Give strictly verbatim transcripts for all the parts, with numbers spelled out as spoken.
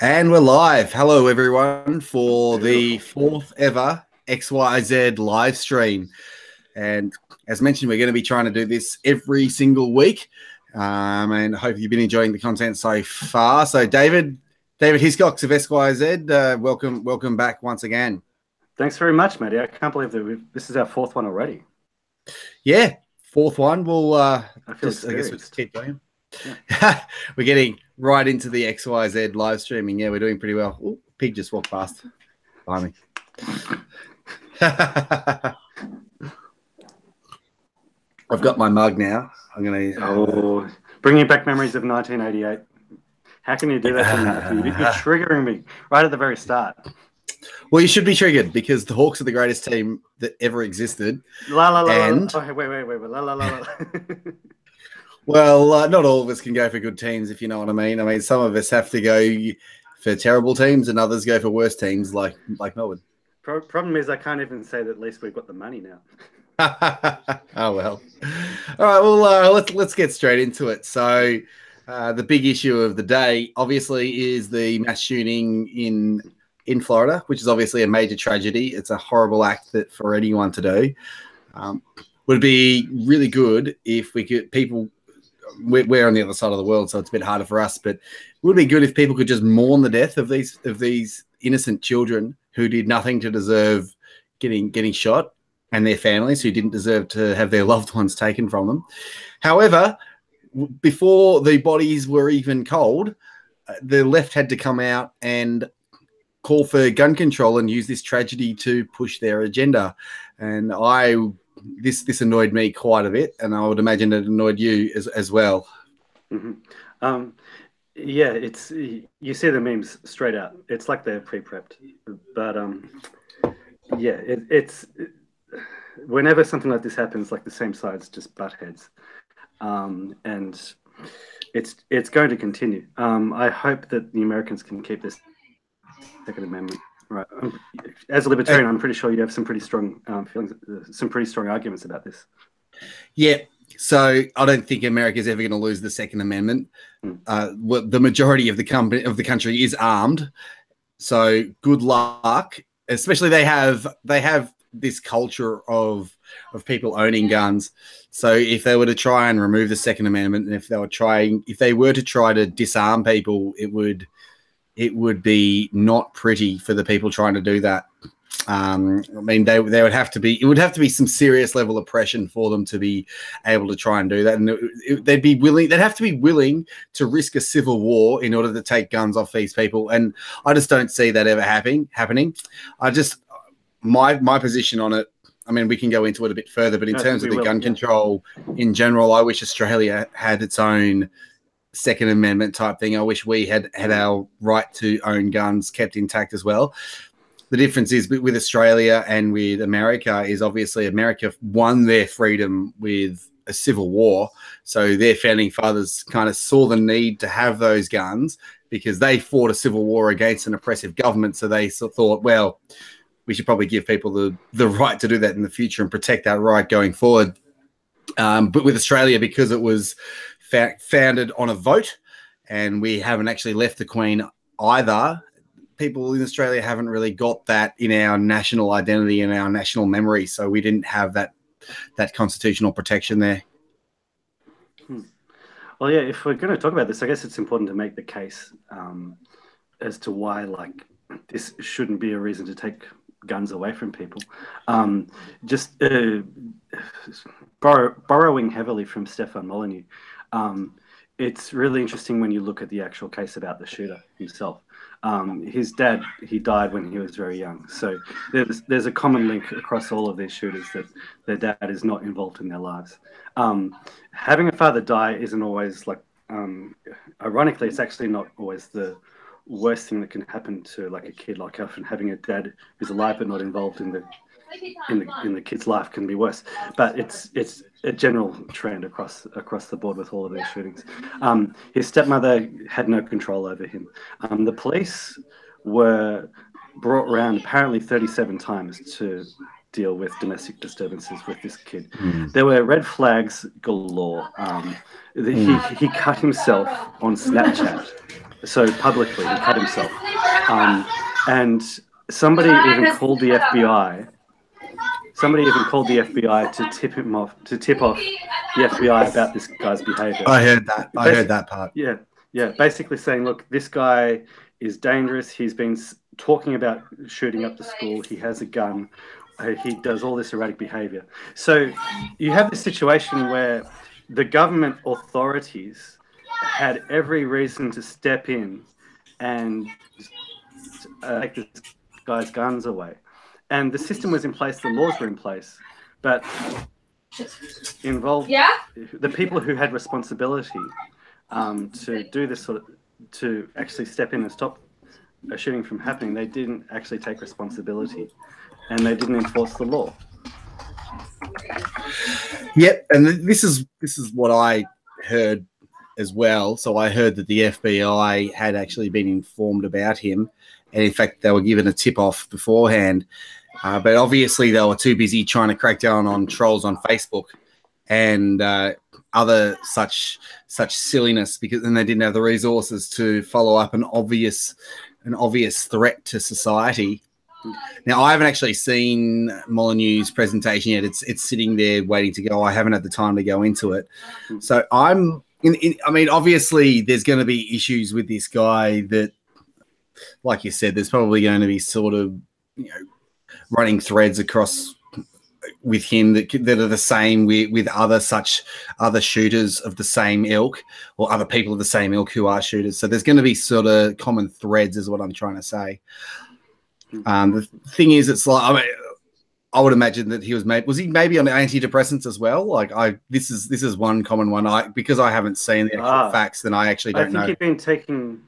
And we're live. Hello, everyone, for the fourth ever X Y Z live stream. And as mentioned, we're going to be trying to do this every single week. Um, and I hope you've been enjoying the content so far. So, David, David Hiscox of X Y Z, uh, welcome, welcome back once again. Thanks very much, Matty. I can't believe that we've, this is our fourth one already. Yeah, fourth one. We'll uh, I feel just, I guess we'll just keep going. Yeah. We're getting right into the X Y Z live streaming. Yeah, we're doing pretty well. Ooh, pig just walked past by me. I've got my mug now. I'm gonna uh, oh, bringing back memories of nineteen eighty-eight. How can you do that to me? You're triggering me right at the very start. Well, you should be triggered because the Hawks are the greatest team that ever existed. La la la. And... la. Oh, wait, wait, wait, wait. La la la. la. Well, uh, not all of us can go for good teams, if you know what I mean. I mean, some of us have to go for terrible teams, and others go for worse teams, like like Melbourne. Pro problem is, I can't even say that. At least we've got the money now. Oh well. All right. Well, uh, let's let's get straight into it. So, uh, the big issue of the day, obviously, is the mass shooting in in Florida, which is obviously a major tragedy. It's a horrible act that for anyone to do. Um, would be really good if we could people. We're on the other side of the world, so it's a bit harder for us, but it would be good if people could just mourn the death of these of these innocent children who did nothing to deserve getting getting shot, and their families who didn't deserve to have their loved ones taken from them. However, before the bodies were even cold, the left had to come out and call for gun control and use this tragedy to push their agenda. And I... This this annoyed me quite a bit, and I would imagine it annoyed you as as well. Mm-hmm. um, yeah, it's you see the memes straight out. It's like they're pre-prepped, but um, yeah, it, it's it, whenever something like this happens, like the same sides just butt heads, um, and it's it's going to continue. Um, I hope that the Americans can keep this Second Amendment. Right. As a libertarian, I'm pretty sure you have some pretty strong um, feelings, some pretty strong arguments about this. Yeah. So I don't think America is ever going to lose the Second Amendment. Mm. Uh, the majority of the company of the country is armed. So good luck. Especially they have they have this culture of of people owning guns. So if they were to try and remove the Second Amendment, and if they were trying, if they were to try to disarm people, it would. It would be not pretty for the people trying to do that. Um, I mean, they they would have to be. It would have to be some serious level of oppression for them to be able to try and do that. And it, it, they'd be willing. They'd have to be willing to risk a civil war in order to take guns off these people. And I just don't see that ever happening. Happening. I just my my position on it. I mean, we can go into it a bit further, but in no, terms of the will, gun yeah. control in general, I wish Australia had its own Second Amendment type thing. I wish we had had our right to own guns kept intact as well. The difference is with Australia and with America is obviously America won their freedom with a civil war. So their founding fathers kind of saw the need to have those guns because they fought a civil war against an oppressive government. So they thought, well, we should probably give people the, the right to do that in the future and protect that right going forward. Um, but with Australia, because it was founded on a vote, and we haven't actually left the Queen either. People in Australia haven't really got that in our national identity and our national memory, so we didn't have that that constitutional protection there. Hmm. Well, yeah, if we're going to talk about this, I guess it's important to make the case um, as to why, like, this shouldn't be a reason to take guns away from people. Um, just uh, borrow, borrowing heavily from Stefan Molyneux. Um, it's really interesting when you look at the actual case about the shooter himself. Um, his dad, he died when he was very young. So there's, there's a common link across all of these shooters that their dad is not involved in their lives. Um, having a father die isn't always like, um, ironically, it's actually not always the worst thing that can happen to like a kid. Like often having a dad who's alive but not involved in the in the in the kid's life can be worse, but it's it's a general trend across across the board with all of these shootings. Um, his stepmother had no control over him. Um, the police were brought round apparently thirty-seven times to deal with domestic disturbances with this kid. Mm. There were red flags galore. Um, the, he, he cut himself on Snapchat. So publicly, he cut himself. Um, and somebody even called the F B I. Somebody even called the F B I to tip him off, to tip off the F B I about this guy's behavior. I heard that. I Basi- heard that part. Yeah. Yeah. Basically saying, look, this guy is dangerous. He's been talking about shooting up the school. He has a gun. Uh, he does all this erratic behavior. So you have this situation where the government authorities had every reason to step in and uh, take this guy's guns away. And the system was in place, the laws were in place, but involved yeah? the people who had responsibility um, to do this sort of, to actually step in and stop a shooting from happening, they didn't actually take responsibility and they didn't enforce the law. Yep, and this is this is what I heard as well. So I heard that the F B I had actually been informed about him, and in fact, they were given a tip-off beforehand. Uh, but obviously, they were too busy trying to crack down on trolls on Facebook and uh, other such such silliness, because then they didn't have the resources to follow up an obvious an obvious threat to society. Now, I haven't actually seen Molyneux's presentation yet. It's it's sitting there waiting to go. I haven't had the time to go into it. So I'm. In, in, I mean, obviously, there's going to be issues with this guy that, like you said, there's probably going to be sort of, you know, running threads across with him that that are the same with, with other such other shooters of the same ilk, or other people of the same ilk who are shooters. So there's going to be sort of common threads is what I'm trying to say. Um, the thing is, it's like, I mean, I would imagine that he was maybe was he maybe on antidepressants as well? Like I, this is this is one common one. I because I haven't seen the actual ah, facts, then I actually don't know. I think know. he'd been taking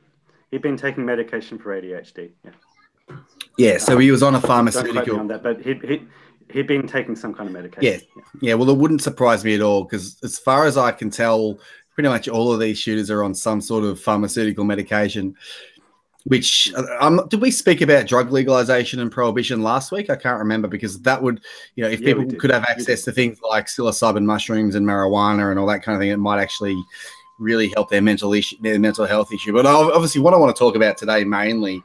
he'd been taking medication for A D H D. Yeah. Yeah. So um, he was on a pharmaceutical. Don't quote me on that, but he'd, he'd he'd been taking some kind of medication. Yeah. Yeah. Well, it wouldn't surprise me at all because, as far as I can tell, pretty much all of these shooters are on some sort of pharmaceutical medication. Which um, did we speak about drug legalization and prohibition last week? I can't remember because that would, you know, if yeah, people could have access to things like psilocybin mushrooms and marijuana and all that kind of thing, it might actually really help their mental issue, their mental health issue. But obviously, what I want to talk about today mainly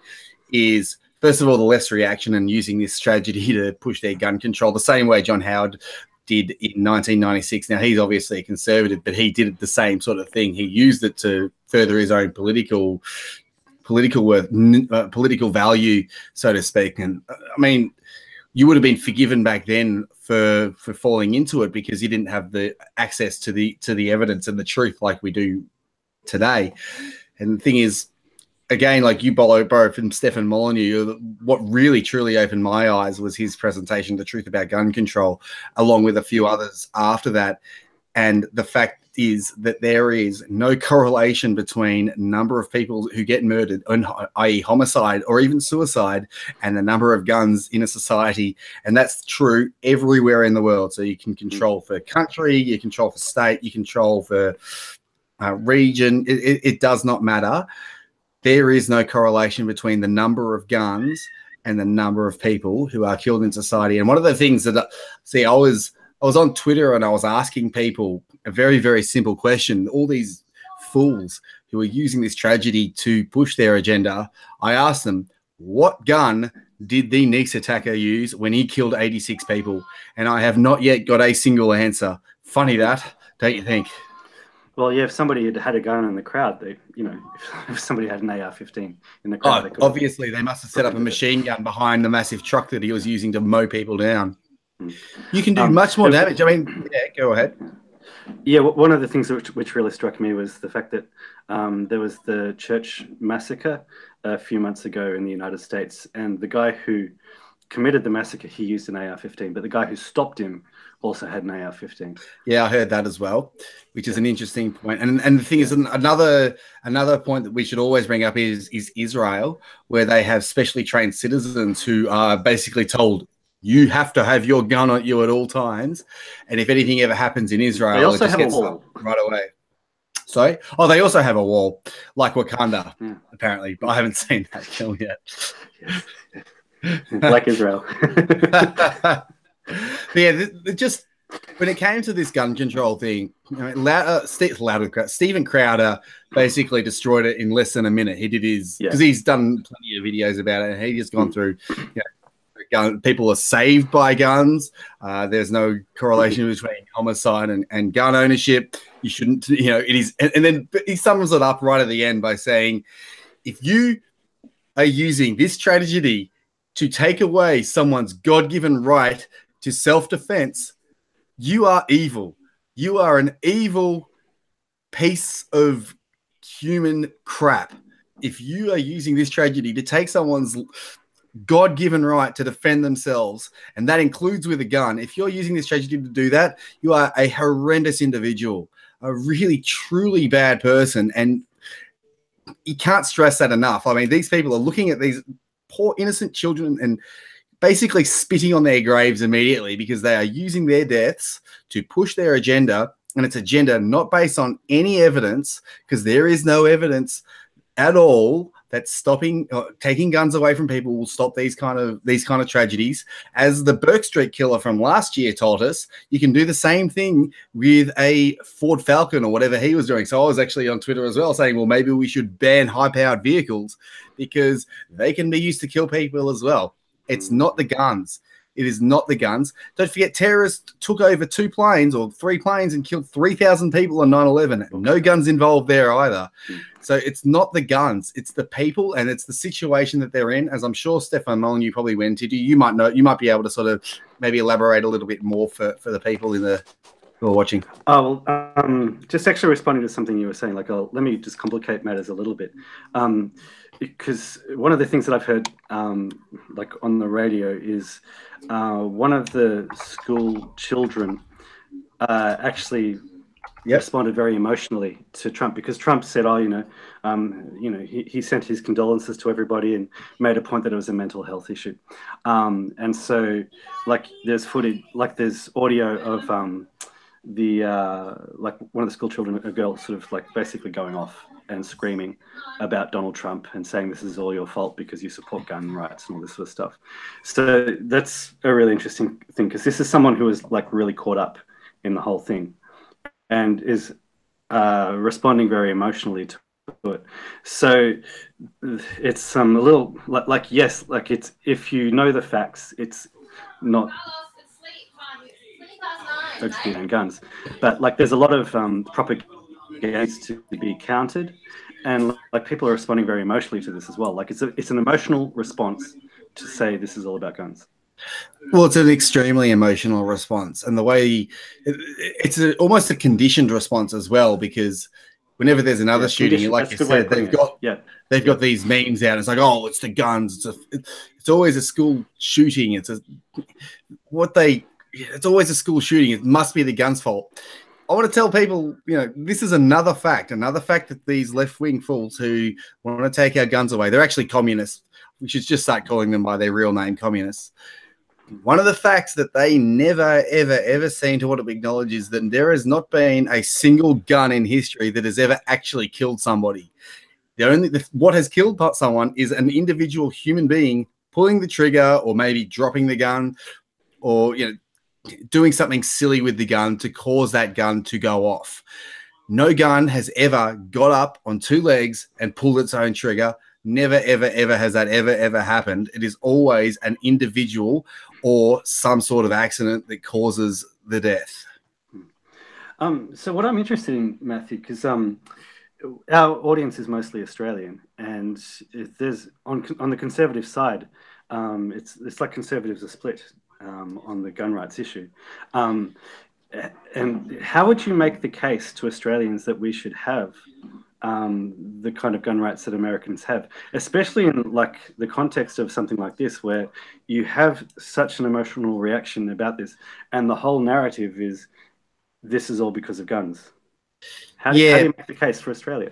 is, first of all, the less reaction and using this tragedy to push their gun control the same way John Howard did in nineteen ninety-six. Now, he's obviously a conservative, but he did the same sort of thing. He used it to further his own political. Political worth, uh, political value, so to speak, and I mean, you would have been forgiven back then for for falling into it because you didn't have the access to the to the evidence and the truth like we do today. And the thing is, again, like you borrowed from Stefan Molyneux, what really truly opened my eyes was his presentation, "The Truth About Gun Control," along with a few others after that, and the fact is that there is no correlation between number of people who get murdered, that is homicide or even suicide, and the number of guns in a society. And that's true everywhere in the world. So you can control for country, you control for state, you control for uh, region. It, it, it does not matter. There is no correlation between the number of guns and the number of people who are killed in society. And one of the things that, I, see, I was... I was on Twitter and I was asking people a very, very simple question. All these fools who are using this tragedy to push their agenda, I asked them, what gun did the Nice attacker use when he killed eighty-six people? And I have not yet got a single answer. Funny that, don't you think? Well, yeah, if somebody had had a gun in the crowd, they, you know, if somebody had an A R fifteen in the crowd. Oh, they obviously, they must have set up a machine gun behind the massive truck that he was using to mow people down. You can do um, much more damage. I mean, yeah, go ahead. Yeah, one of the things which, which really struck me was the fact that um, there was the church massacre a few months ago in the United States, and the guy who committed the massacre, he used an A R fifteen, but the guy who stopped him also had an A R fifteen. Yeah, I heard that as well, which is an interesting point. And and the thing is, another another point that we should always bring up is is Israel, where they have specially trained citizens who are basically told, you have to have your gun on you at all times, and if anything ever happens in Israel, they also it just have gets a wall right away. So, oh, they also have a wall, like Wakanda, yeah. apparently. But I haven't seen that film yet. Yes. Like Israel. But yeah, it just when it came to this gun control thing, you know, louder, St louder, Stephen Crowder basically destroyed it in less than a minute. He did his because yeah. he's done plenty of videos about it, and he just gone through. You know, gun, people are saved by guns. Uh, there's no correlation between homicide and, and gun ownership. You shouldn't, you know, it is. And, and then he sums it up right at the end by saying, if you are using this tragedy to take away someone's God-given right to self-defense, you are evil. You are an evil piece of human crap. If you are using this tragedy to take someone's God-given right to defend themselves, and that includes with a gun, if you're using this tragedy to do that, you are a horrendous individual, a really, truly bad person. And you can't stress that enough. I mean, these people are looking at these poor, innocent children and basically spitting on their graves immediately because they are using their deaths to push their agenda, and it's agenda not based on any evidence, because there is no evidence at all that stopping, uh, taking guns away from people will stop these kind of these kind of tragedies. As the Burke Street killer from last year taught us, you can do the same thing with a Ford Falcon or whatever he was doing. So I was actually on Twitter as well saying, well, maybe we should ban high-powered vehicles because they can be used to kill people as well. It's not the guns. It is not the guns. Don't forget, terrorists took over two planes or three planes and killed three thousand people on nine eleven. No guns involved there either. So it's not the guns. It's the people, and it's the situation that they're in, as I'm sure Stefan Molyneux, you probably went into. You might know. You might be able to sort of maybe elaborate a little bit more for, for the people in the, who are watching. Oh, well, um, just actually responding to something you were saying, like, oh, let me just complicate matters a little bit. Um, because one of the things that I've heard um, like on the radio is uh, one of the school children uh, actually yep. responded very emotionally to Trump, because Trump said, oh, you know, um, you know, he, he sent his condolences to everybody and made a point that it was a mental health issue. Um, and so like there's footage, like there's audio of um, the uh, like one of the school children, a girl sort of like basically going off and screaming about Donald Trump and saying this is all your fault because you support gun rights and all this sort of stuff. So that's a really interesting thing, because this is someone who is like really caught up in the whole thing and is uh, responding very emotionally to it. So it's um, a little like, like, yes, like it's, if you know the facts, it's not focusing on guns, but like there's a lot of um, propaganda needs to be countered, and like people are responding very emotionally to this as well. Like it's a, it's an emotional response to say this is all about guns. Well, it's an extremely emotional response, and the way it's a, almost a conditioned response as well, because whenever there's another yeah, shooting, like you said, they've got yeah. they've got these memes out. It's like, oh, it's the guns. It's a, it's always a school shooting. It's a what they. It's always a school shooting. It must be the gun's fault. I want to tell people, you know, this is another fact, another fact that these left-wing fools who want to take our guns away, they're actually communists. We should just start calling them by their real name, communists. One of the facts that they never, ever, ever seem to want to acknowledge is that there has not been a single gun in history that has ever actually killed somebody. The only the, what has killed someone is an individual human being pulling the trigger or maybe dropping the gun or, you know, doing something silly with the gun to cause that gun to go off. No gun has ever got up on two legs and pulled its own trigger. Never, ever, ever has that ever, ever happened. It is always an individual or some sort of accident that causes the death. Um, so what I'm interested in, Matthew, because um, our audience is mostly Australian, and there's on, on the conservative side, um, it's, it's like conservatives are split. Um, on the gun rights issue. Um, and how would you make the case to Australians that we should have um, the kind of gun rights that Americans have, especially in like the context of something like this, where you have such an emotional reaction about this and the whole narrative is this is all because of guns? How, yeah. how do you make the case for Australia?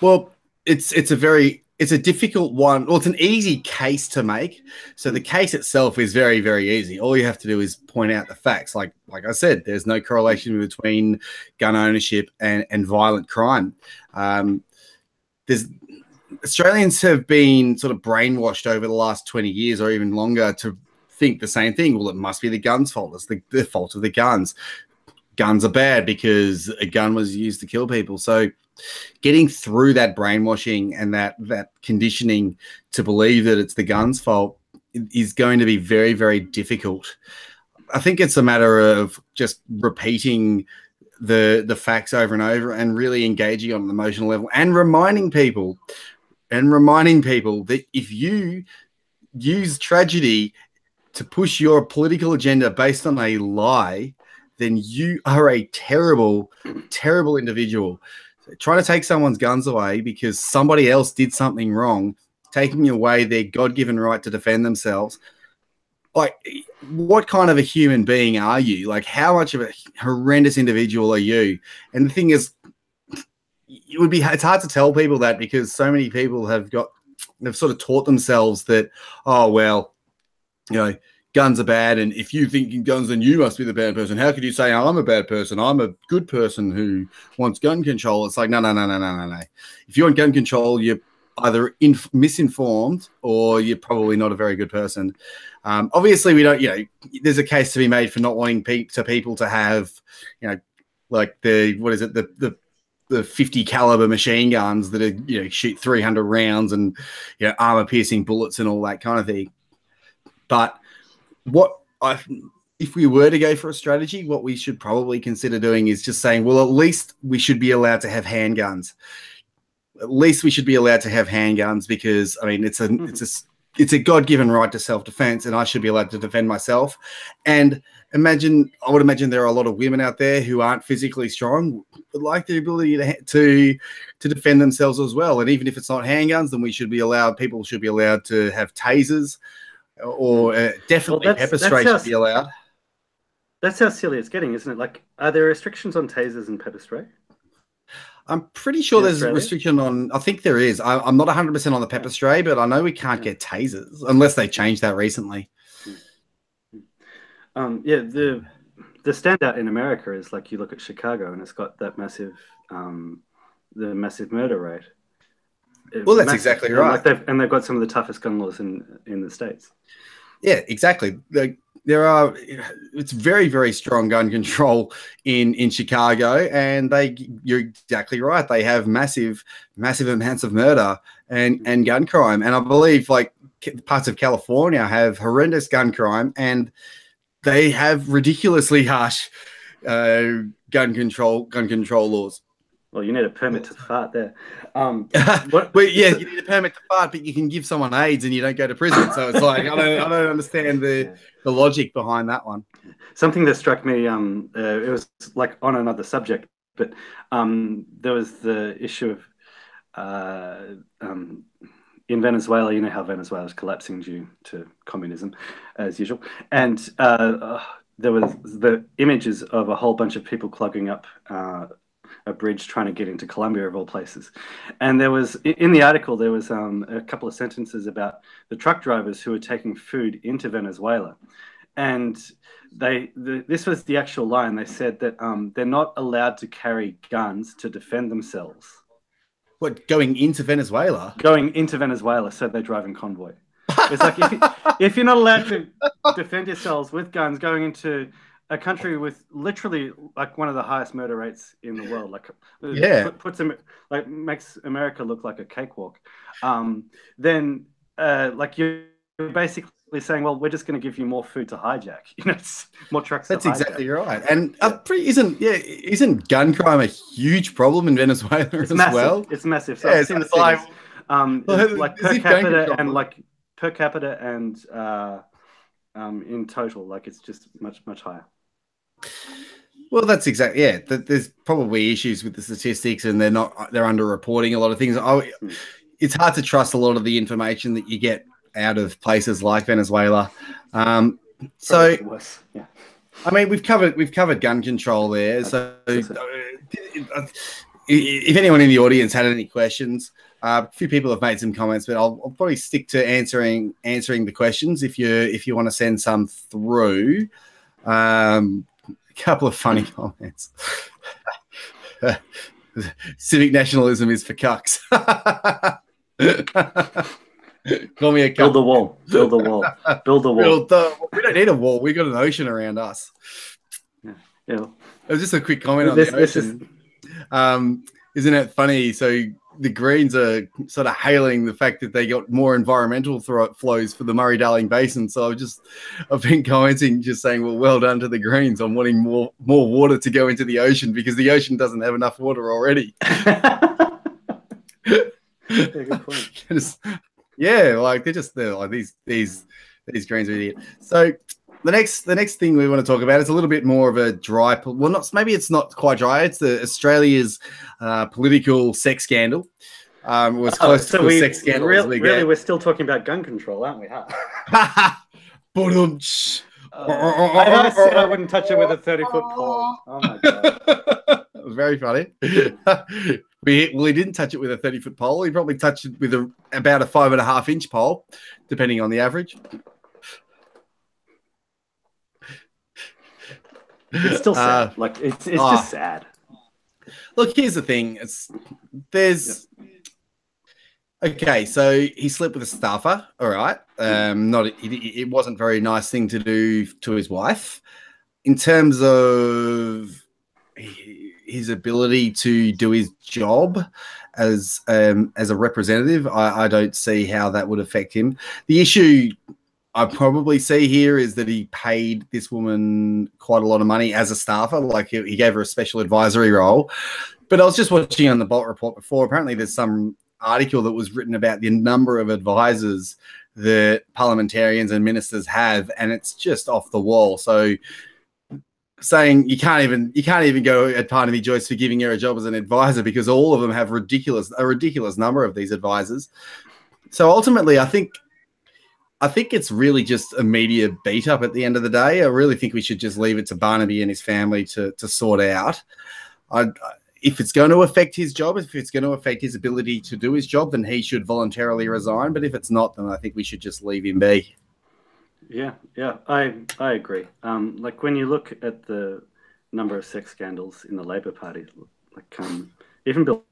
Well, it's it's a very... It's a difficult one. Well, it's an easy case to make. So the case itself is very, very easy. All you have to do is point out the facts. Like, like I said, there's no correlation between gun ownership and, and violent crime. Um, there's Australians have been sort of brainwashed over the last twenty years or even longer to think the same thing. Well, it must be the gun's fault. It's the, the fault of the guns. Guns are bad because a gun was used to kill people. So getting through that brainwashing and that that conditioning to believe that it's the gun's fault is going to be very, very difficult. I think it's a matter of just repeating the the facts over and over and really engaging on an emotional level and reminding people and reminding people that if you use tragedy to push your political agenda based on a lie, then you are a terrible, terrible individual. So trying to take someone's guns away because somebody else did something wrong, taking away their God-given right to defend themselves. Like, what kind of a human being are you? Like, how much of a horrendous individual are you? And the thing is, it would be, it's hard to tell people that because so many people have got, they've sort of taught themselves that, oh, well, you know, guns are bad, and if you think guns, then you must be the bad person. How could you say I'm a bad person? I'm a good person who wants gun control. It's like, no, no, no, no, no, no, no. If you want gun control, you're either inf- misinformed or you're probably not a very good person. Um, obviously, we don't, you know, there's a case to be made for not wanting pe- to people to have, you know, like the, what is it, the, the, the fifty caliber machine guns that are, you know, shoot three hundred rounds and, you know, armor piercing bullets and all that kind of thing. But what I, if we were to go for a strategy, what we should probably consider doing is just saying, well, at least we should be allowed to have handguns. At least we should be allowed to have handguns because, I mean, it's a, mm-hmm. it's a, it's a God-given right to self-defense, and I should be allowed to defend myself. And imagine, I would imagine there are a lot of women out there who aren't physically strong, would like the ability to, to, to defend themselves as well. And even if it's not handguns, then we should be allowed, people should be allowed to have tasers, or uh, definitely well, pepper spray should be allowed. That's how silly it's getting, isn't it? Like, are there restrictions on tasers and pepper spray? I'm pretty sure there's a restriction on, I think there is. I, I'm not one hundred percent on the pepper spray, but I know we can't get tasers unless they changed that recently. Um, yeah, the the standout in America is, like, you look at Chicago and it's got that massive, um, the massive murder rate. Well, that's massive, exactly right. And, like they've, and they've got some of the toughest gun laws in, in the States. Yeah, exactly. Like, there are, it's very, very strong gun control in, in Chicago, and they, you're exactly right. They have massive, massive amounts of murder and, and gun crime. And I believe, like, parts of California have horrendous gun crime, and they have ridiculously harsh uh, gun control, gun control laws. Well, you need a permit to fart there. Um, what, well, yeah, you need a permit to fart, but you can give someone AIDS and you don't go to prison. So it's like, I don't, I don't understand the, the logic behind that one. Something that struck me, um, uh, it was like on another subject, but um, there was the issue of uh, um, in Venezuela, you know how Venezuela is collapsing due to communism, as usual. And uh, uh, there was the images of a whole bunch of people clogging up uh a bridge trying to get into Colombia, of all places. And there was, in the article, there was um, a couple of sentences about the truck drivers who were taking food into Venezuela. And they, the, this was the actual line. They said that um, they're not allowed to carry guns to defend themselves. What, going into Venezuela? Going into Venezuela, so they drive in convoy. It's like, if, if you're not allowed to defend yourselves with guns, going into a country with literally like one of the highest murder rates in the world, like yeah, puts them like makes America look like a cakewalk. Um, then uh, like you're basically saying, well, we're just going to give you more food to hijack, you know, it's more trucks. That's to exactly hijack. Right. And uh, isn't yeah, isn't gun crime a huge problem in Venezuela it's as massive. well? It's massive. So yeah, I've seen the like, um, well, like per capita and like per capita and uh, um, in total, like it's just much much higher. Well, that's exactly, yeah, that there's probably issues with the statistics and they're not, they're underreporting a lot of things. I, it's hard to trust a lot of the information that you get out of places like Venezuela. Um, so, yeah. I mean, we've covered, we've covered gun control there. So if anyone in the audience had any questions, uh, a few people have made some comments, but I'll, I'll probably stick to answering, answering the questions. If you, if you want to send some through, um, couple of funny comments. Civic nationalism is for cucks. Call me a Build the wall. Build the wall. Build the wall. Build the, we don't need a wall. We got an ocean around us. Yeah. Yeah. It was just a quick comment on this, the ocean. Is... Um, isn't it funny? So the Greens are sort of hailing the fact that they got more environmental thro flows for the Murray-Darling Basin. So I've just, I've been commenting, just saying, well, well done to the Greens on wanting more more water to go into the ocean, because the ocean doesn't have enough water already. Good point. Just, yeah, like they're just they're like these these these Greens are idiots. So the next the next thing we want to talk about is a little bit more of a dry, well, not maybe it's not quite dry. It's the Australia's uh, political sex scandal. Um, was close oh, so to we, a sex scandal. Real, as we really, get. We're still talking about gun control, aren't we? Huh? uh, I said I wouldn't touch it with a thirty foot pole. Oh my god. Very funny. we, well, he didn't touch it with a thirty foot pole. He probably touched it with a, about a five and a half inch pole, depending on the average. It's still sad. Uh, like it's it's oh. just sad. Look, here's the thing. It's there's yep. okay. So he slept with a staffer. All right. Um, not it, it wasn't a very nice thing to do to his wife. In terms of his ability to do his job as um, as a representative, I, I don't see how that would affect him. The issue I probably see here is that he paid this woman quite a lot of money as a staffer. Like he, he gave her a special advisory role. But I was just watching on the Bolt Report before. Apparently there's some article that was written about the number of advisors that parliamentarians and ministers have, and it's just off the wall. So saying you can't even you can't even go at Barnaby Joyce for giving her a job as an advisor, because all of them have ridiculous a ridiculous number of these advisors. So ultimately, I think I think it's really just a media beat up at the end of the day. I really think we should just leave it to Barnaby and his family to to sort out. I, if it's going to affect his job, if it's going to affect his ability to do his job, then he should voluntarily resign. But if it's not, then I think we should just leave him be. Yeah, yeah, I I agree. Um, like when you look at the number of sex scandals in the Labor Party, like um, even Bill.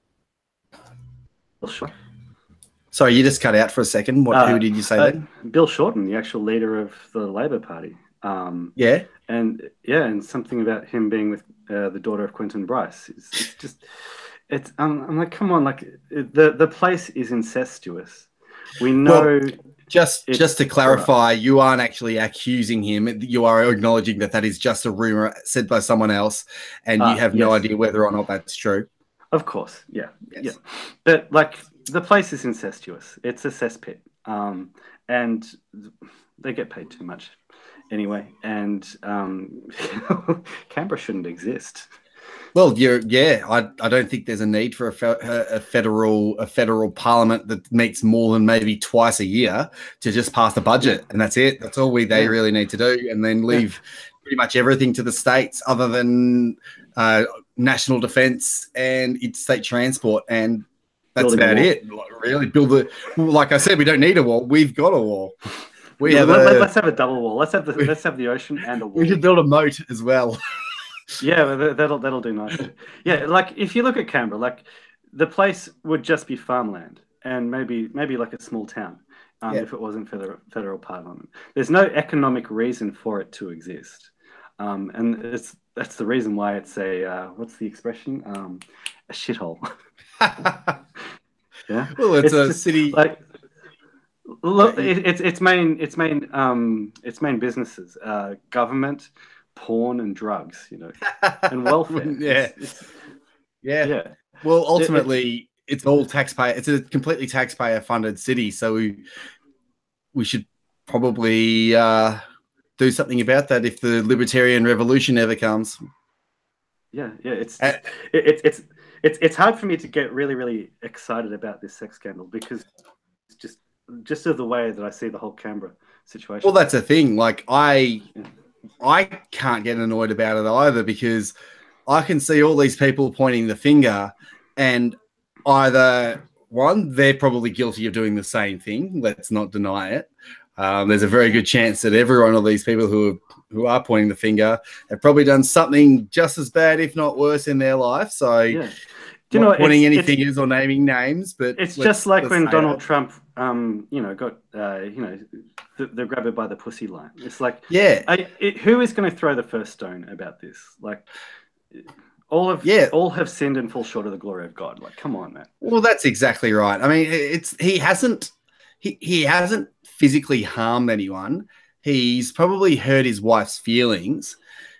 Sorry, you just cut out for a second. What? Uh, who did you say uh, then? Bill Shorten, the actual leader of the Labor Party. Um, yeah, and yeah, and something about him being with uh, the daughter of Quentin Bryce. It's, it's just, it's. Um, I'm like, come on, like the the place is incestuous. We know. Well, Just it's just to clarify, right. You aren't actually accusing him. You are acknowledging that that is just a rumor said by someone else, and uh, you have yes. no idea whether or not that's true. Of course, yeah. Yes. yeah. But, like, the place is incestuous. It's a cesspit, um, and they get paid too much anyway, and um, Canberra shouldn't exist. Well, you're, yeah, I, I don't think there's a need for a, fe a federal a federal parliament that meets more than maybe twice a year to just pass a budget, and that's it. That's all we they yeah. really need to do, and then leave yeah. pretty much everything to the states, other than uh, national defence and interstate transport, and that's Building about it. Like, really, build the like I said, we don't need a wall. We've got a wall. We no, have let, a, let's have a double wall. Let's have the we, let's have the ocean and a wall. We should build a moat as well. Yeah, that'll that'll do nicely. Yeah, like if you look at Canberra, like the place would just be farmland and maybe maybe like a small town um, yeah. if it wasn't for the federal parliament. There's no economic reason for it to exist, um, and it's that's the reason why it's a uh, what's the expression? Um, a shithole. yeah. Well, it's, it's a city. Like, look, it, it's its main its main um, its main businesses, uh, government. Porn and drugs, you know, and welfare. yeah. It's, it's, yeah, yeah. Well, ultimately, it's, it's all taxpayer. It's a completely taxpayer-funded city, so we we should probably uh, do something about that if the libertarian revolution ever comes. Yeah, yeah. It's uh, it's it's it's it's hard for me to get really really excited about this sex scandal because it's just just of the way that I see the whole Canberra situation. Well, that's a thing. Like I. Yeah. I can't get annoyed about it either, because I can see all these people pointing the finger, and either one, they're probably guilty of doing the same thing. Let's not deny it. Um, there's a very good chance that every one of these people who are, who are pointing the finger have probably done something just as bad, if not worse, in their life. So, yeah. Do you not know, pointing it's, any it's, fingers or naming names, but it's just like when Donald it. Trump um, you know, got, uh, you know, the, the rabbit by the pussy line. It's like, yeah, I, it, who is going to throw the first stone about this? Like, all of yeah, all have sinned and fall short of the glory of God. Like, come on, man. Well, that's exactly right. I mean, it's he hasn't he he hasn't physically harmed anyone. He's probably hurt his wife's feelings,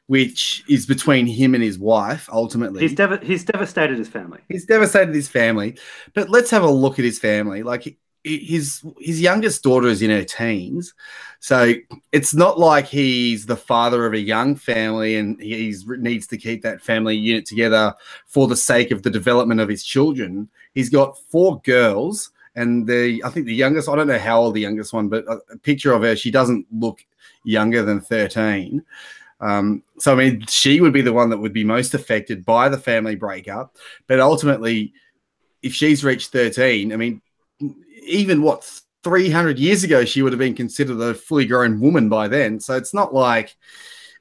which is between him and his wife, ultimately. He's, dev he's devastated his family. He's devastated his family. But let's have a look at his family. Like, his, his youngest daughter is in her teens. So it's not like he's the father of a young family and he needs to keep that family unit together for the sake of the development of his children. He's got four girls, and the I think the youngest, I don't know how old the youngest one, but a, a picture of her, she doesn't look younger than thirteen. Um, so, I mean, she would be the one that would be most affected by the family breakup. But ultimately, if she's reached thirteen, I mean, even, what, three hundred years ago, she would have been considered a fully grown woman by then. So it's not like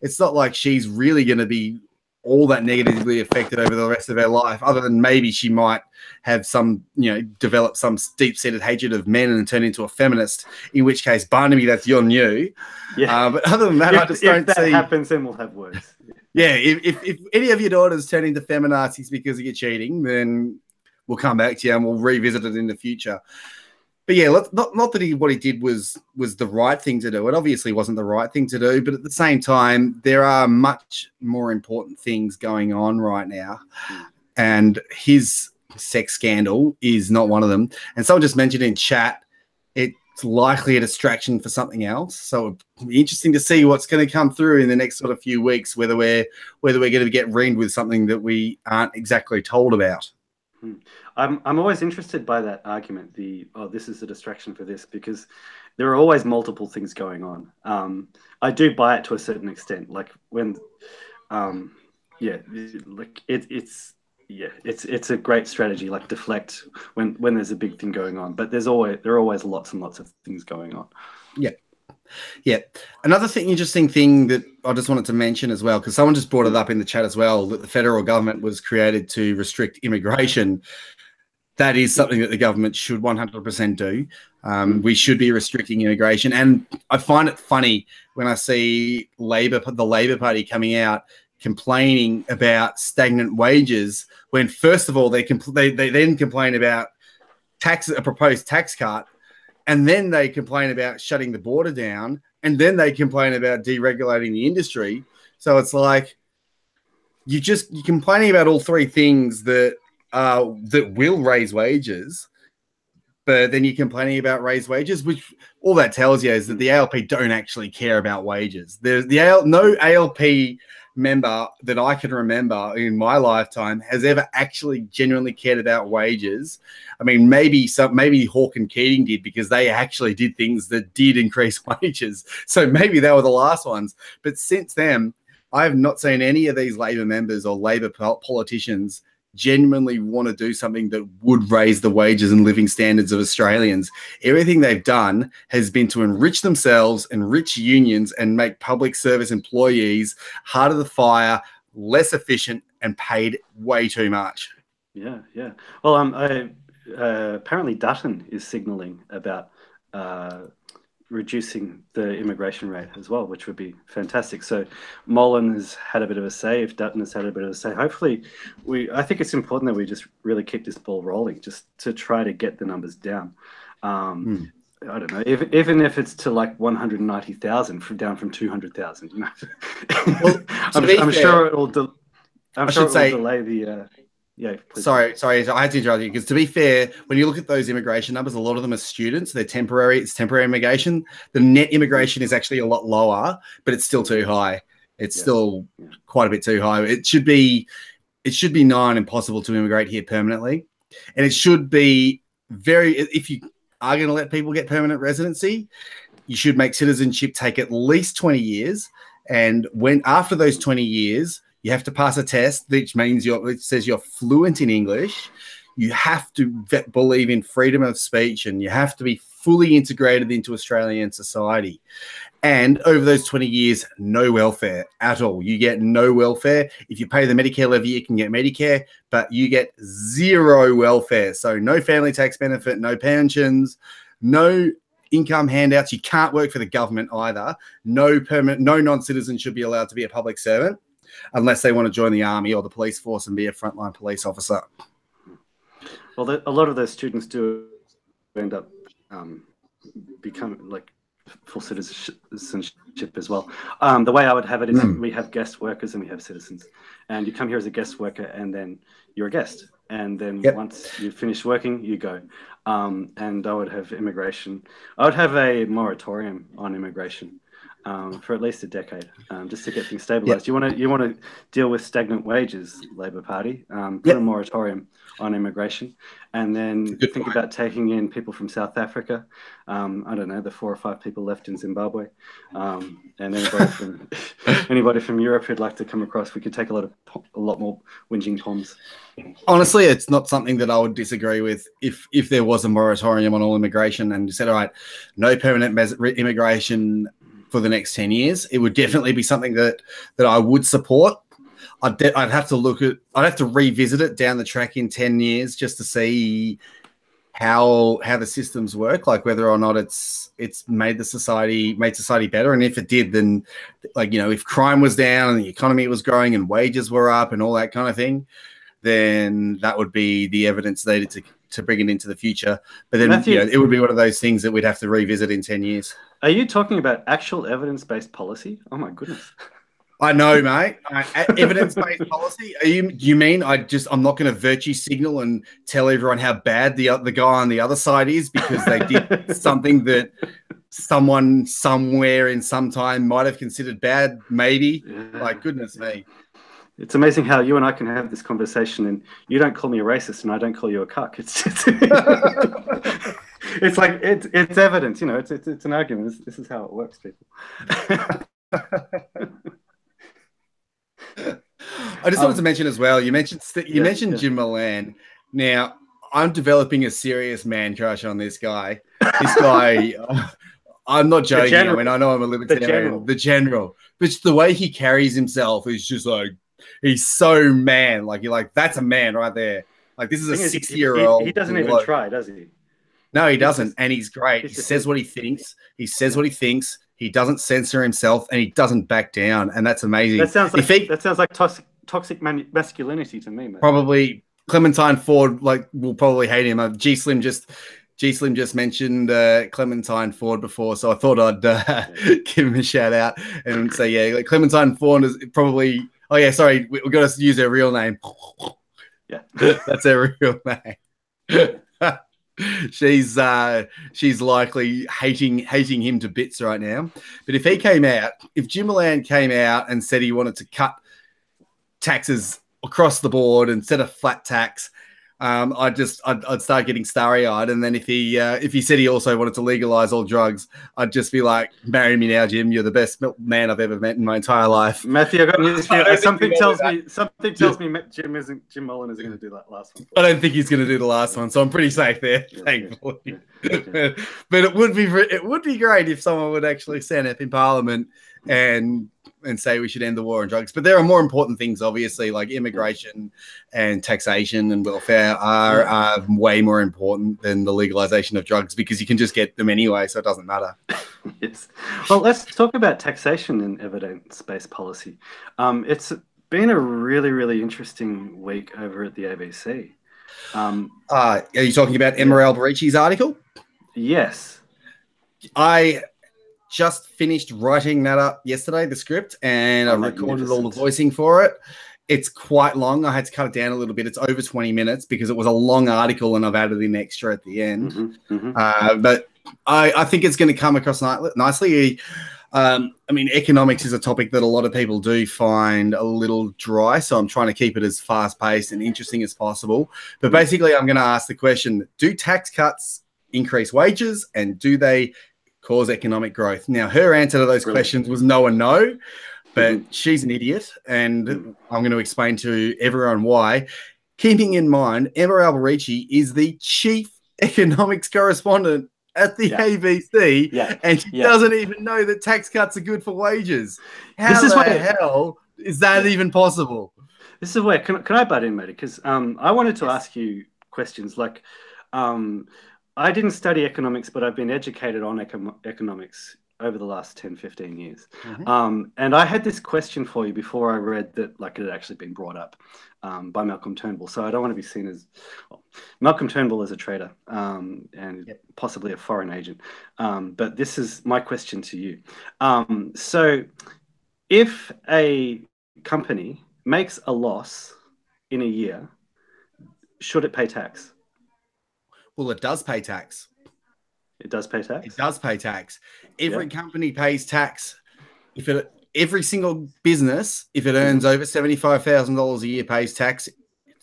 it's not like she's really going to be all that negatively affected over the rest of her life, other than maybe she might have some, you know, develop some deep-seated hatred of men and turn into a feminist, in which case, Barnaby, that's your new. Yeah. Uh, but other than that, if, I just if don't that see... that happens, then we'll have words. Yeah, if, if, if any of your daughters turn into feminazis because of your cheating, then we'll come back to you and we'll revisit it in the future. But yeah, not, not that he, what he did was was the right thing to do. It obviously wasn't the right thing to do, but at the same time, there are much more important things going on right now, and his sex scandal is not one of them. And someone just mentioned in chat, it's likely a distraction for something else. So it'll be interesting to see what's going to come through in the next sort of few weeks, whether we're whether we're going to get reamed with something that we aren't exactly told about. I'm I'm always interested by that argument. The oh, this is a distraction for this, because there are always multiple things going on. Um, I do buy it to a certain extent. Like when, um, yeah, like it, it's yeah, it's it's a great strategy. Like deflect when when there's a big thing going on. But there's always there are always lots and lots of things going on. Yeah, yeah. Another thing, interesting thing that I just wanted to mention as well, because someone just brought it up in the chat as well, that the federal government was created to restrict immigration. That is something that the government should one hundred percent do. Um, we should be restricting immigration. And I find it funny when I see Labor, the Labor Party coming out complaining about stagnant wages when, first of all, they, they, they then complain about tax, a proposed tax cut, and then they complain about shutting the border down, and then they complain about deregulating the industry. So it's like you just, you're complaining about all three things that uh, that will raise wages, but then you're complaining about raised wages, which all that tells you is that the A L P don't actually care about wages. There's the A L, no A L P member that I can remember in my lifetime has ever actually genuinely cared about wages. I mean, maybe some, maybe Hawke and Keating did, because they actually did things that did increase wages. So maybe they were the last ones. But since then, I have not seen any of these Labor members or Labor politicians genuinely want to do something that would raise the wages and living standards of Australians. Everything they've done has been to enrich themselves, enrich unions, and make public service employees harder to fire, less efficient, and paid way too much. Yeah, yeah. Well, um, I, uh, apparently Dutton is signalling about uh, reducing the immigration rate as well, which would be fantastic. So Molan has had a bit of a say. If Dutton has had a bit of a say, hopefully we, I think it's important that we just really keep this ball rolling, just to try to get the numbers down. Um, mm. I don't know, if, even if it's to like one hundred ninety thousand from down from two hundred thousand, you know, well, I'm, I'm fair, sure it will, de I'm I sure it will say delay the, uh, yeah, please. Sorry, sorry, I had to interrupt you, because to be fair, when you look at those immigration numbers, a lot of them are students. They're temporary. It's temporary immigration. The net immigration is actually a lot lower, but it's still too high. It's yeah. still yeah. quite a bit too high. It should be, it should be nigh on impossible to immigrate here permanently, and it should be very. If you are going to let people get permanent residency, you should make citizenship take at least twenty years, and when after those twenty years, you have to pass a test, which means you're, it says you're fluent in English. You have to believe in freedom of speech, and you have to be fully integrated into Australian society. And over those twenty years, no welfare at all. You get no welfare. If you pay the Medicare levy, you can get Medicare, but you get zero welfare. So no family tax benefit, no pensions, no income handouts. You can't work for the government either. No permanent, no non-citizen should be allowed to be a public servant unless they want to join the army or the police force and be a frontline police officer. Well, the, a lot of those students do end up um, becoming like full citizenship as well. Um, the way I would have it is mm. we have guest workers and we have citizens. And you come here as a guest worker and then you're a guest. And then yep. once you finish working, you go. Um, and I would have immigration. I would have a moratorium on immigration um, for at least a decade, um, just to get things stabilised. Yep. You want to you want to deal with stagnant wages, Labor Party. Um, put yep. a moratorium on immigration, and then think point. about taking in people from South Africa. Um, I don't know, the four or five people left in Zimbabwe, um, and anybody from anybody from Europe who'd like to come across. We could take a lot of a lot more whinging toms. Honestly, it's not something that I would disagree with if if there was a moratorium on all immigration and you said, all right, no permanent immigration for the next ten years. It would definitely be something that that I would support. I'd, I'd have to look at, I'd have to revisit it down the track in ten years just to see how how the systems work, like whether or not it's it's made the society made society better. And if it did, then like, you know, if crime was down and the economy was growing and wages were up and all that kind of thing, then that would be the evidence needed to, to bring it into the future. But then Matthew, you know, it would be one of those things that we'd have to revisit in ten years. Are you talking about actual evidence-based policy? Oh, my goodness. I know, mate. Evidence-based policy? Are you, you mean I just, I'm not going to virtue signal and tell everyone how bad the, the guy on the other side is because they did something that someone somewhere in some time might have considered bad, maybe? Yeah. Like, goodness me. It's amazing how you and I can have this conversation and you don't call me a racist and I don't call you a cuck. It's just, it's like, it's, it's evidence, you know, it's, it's, it's an argument. This, this is how it works, people. I just wanted um, to mention as well, you mentioned, you yeah, mentioned yeah. Jim Molan. Now, I'm developing a serious man crush on this guy. This guy... uh, I'm not joking. General, I mean, I know I'm a libertarian. The general. the general. But the way he carries himself is just like, he's so man. Like, you're like, that's a man right there. Like, this is a six-year-old. He, he doesn't even like, try, does he? No, he doesn't. And he's great. He says what he thinks. He says what he thinks. He doesn't censor himself, and he doesn't back down. And that's amazing. That sounds like, he, that sounds like toxic, toxic masculinity to me, man. Probably Clementine Ford, like, will probably hate him. G Slim just... G Slim just mentioned uh, Clementine Ford before, so I thought I'd uh, give him a shout out and say, yeah, like Clementine Ford is probably. Oh yeah, sorry, we, we've got to use her real name. Yeah, that's her real name. she's uh, she's likely hating hating him to bits right now. But if he came out, if Jim Molan came out and said he wanted to cut taxes across the board and set a flat tax. Um, I just I'd, I'd start getting starry-eyed, and then if he uh, if he said he also wanted to legalize all drugs, I'd just be like, "Marry me now, Jim. You're the best man I've ever met in my entire life." Matthew, I got news for you. Something tells me something tells me Jim isn't Jim Molan isn't going to do that last one. I don't think he's going to do the last one, so I'm pretty safe there, yeah, thankfully. Yeah, yeah, yeah. But it would be it would be great if someone would actually stand up in Parliament and. and say we should end the war on drugs. But there are more important things, obviously, like immigration and taxation and welfare are, are way more important than the legalization of drugs because you can just get them anyway, so it doesn't matter. Yes. Well, let's talk about taxation and evidence-based policy. Um, it's been a really, really interesting week over at the A B C. Um, uh, are you talking about Emma Alberici's article? Yes. I... just finished writing that up yesterday, the script, and I recorded all the voicing for it. It's quite long. I had to cut it down a little bit. It's over twenty minutes because it was a long article and I've added in extra at the end. Mm-hmm, mm-hmm. Uh, but I, I think it's going to come across nicely. Um, I mean, economics is a topic that a lot of people do find a little dry, so I'm trying to keep it as fast-paced and interesting as possible. But basically, I'm going to ask the question, do tax cuts increase wages and do they cause economic growth? Now, her answer to those Brilliant. questions was no and no, but mm-hmm. she's an idiot, and mm-hmm. I'm going to explain to everyone why. Keeping in mind, Emma Alberici is the chief economics correspondent at the yeah. A B C, yeah. and she yeah. doesn't even know that tax cuts are good for wages. How this is the what hell is that yeah. even possible? This is where, can, can I butt in, mate? Because um, I wanted to yes. ask you questions like... Um, I didn't study economics, but I've been educated on econ- economics over the last ten, fifteen years. Mm-hmm. Um, and I had this question for you before I read that, like, it had actually been brought up um, by Malcolm Turnbull. So I don't want to be seen as, well, Malcolm Turnbull is a traitor um, and yep. possibly a foreign agent. Um, but this is my question to you. Um, so if a company makes a loss in a year, should it pay tax? Well, it does pay tax. It does pay tax? It does pay tax. Every yeah. company pays tax. If it, every single business, if it earns over seventy-five thousand dollars a year, pays tax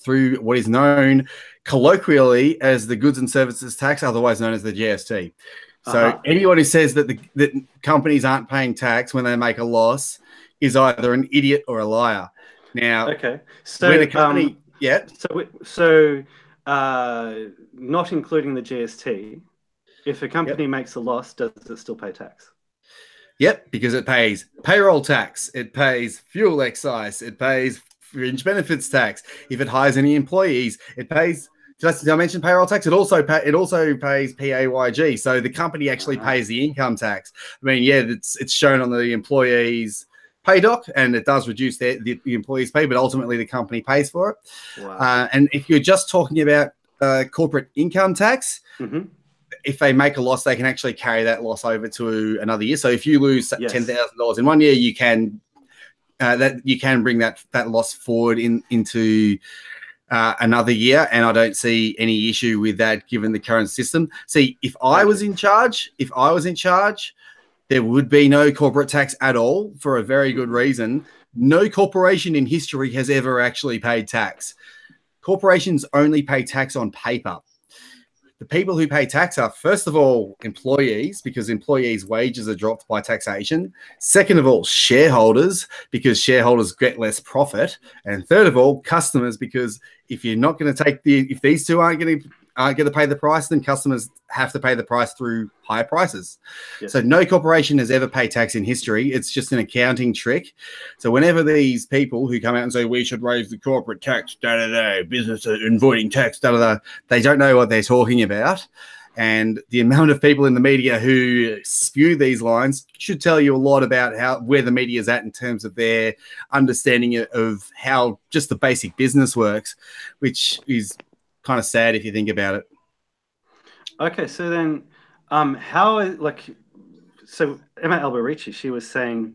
through what is known colloquially as the goods and services tax, otherwise known as the G S T. So uh-huh. anyone who says that the that companies aren't paying tax when they make a loss is either an idiot or a liar. Now, okay. So when a company, um, yeah. So, so uh, not including the G S T, if a company yep. makes a loss, does it still pay tax? Yep, because it pays payroll tax, it pays fuel excise, it pays fringe benefits tax. If it hires any employees, it pays. Did I, did I mention payroll tax? It also pay, it also pays P A Y G. So the company actually uh-huh. pays the income tax. I mean, yeah, it's it's shown on the employees' pay doc, and it does reduce their, the, the employees' pay, but ultimately the company pays for it. Wow. Uh, and if you're just talking about uh, corporate income tax, mm-hmm. if they make a loss, they can actually carry that loss over to another year. So if you lose yes. ten thousand dollars in one year, you can uh, that you can bring that that loss forward in into uh, another year, and I don't see any issue with that given the current system. See, if I was in charge, if I was in charge, there would be no corporate tax at all for a very good reason. No corporation in history has ever actually paid tax. Corporations only pay tax on paper. The people who pay tax are, first of all, employees, because employees' wages are dropped by taxation. Second of all, shareholders, because shareholders get less profit. And third of all, customers, because if you're not going to take the, if these two aren't going to aren't going to pay the price, then customers have to pay the price through higher prices. Yes. So no corporation has ever paid tax in history. It's just an accounting trick. So whenever these people who come out and say, we should raise the corporate tax, da-da-da, business avoiding tax, da-da-da, they don't know what they're talking about. And the amount of people in the media who spew these lines should tell you a lot about how where the media is at in terms of their understanding of how just the basic business works, which is kind of sad if you think about it. Okay, so then um, how, like, so Emma Alberici, she was saying,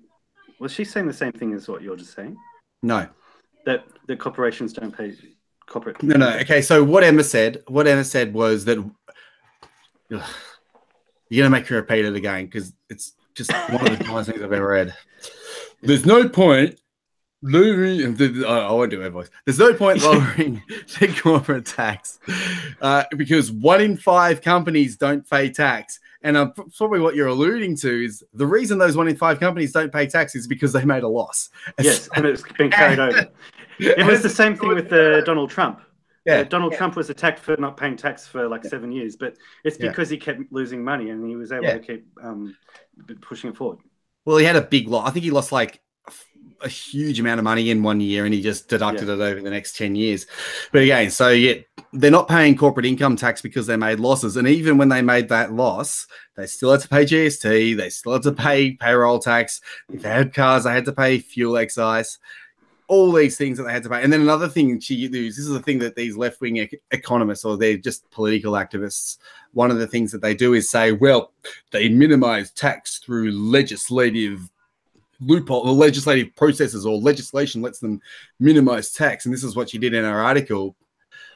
was she saying the same thing as what you're just saying? No. That the corporations don't pay corporate. No, no. Okay, so what Emma said, what Emma said was that, ugh, you're going to make me repeat it again because it's just one of the dumbest things I've ever read. There's no point. Lowering, I won't do her voice. There's no point lowering the corporate tax uh, because one in five companies don't pay tax. And uh, probably what you're alluding to is the reason those one in five companies don't pay tax is because they made a loss. Yes, and it's been carried over. It was the same thing with uh, Donald Trump. Yeah, uh, Donald yeah. Trump was attacked for not paying tax for like yeah. seven years, but it's because yeah. he kept losing money and he was able yeah. to keep um, pushing it forward. Well, he had a big loss. I think he lost like a huge amount of money in one year and he just deducted yeah. it over the next ten years. But again, so yeah, they're not paying corporate income tax because they made losses. And even when they made that loss, they still had to pay G S T. They still had to pay payroll tax. If they had cars, they had to pay fuel excise, all these things that they had to pay. And then another thing she used, this is the thing that these left-wing ec- economists, or they're just political activists, one of the things that they do is say, well, they minimize tax through legislative loophole, the legislative processes or legislation lets them minimize tax. And this is what she did in her article.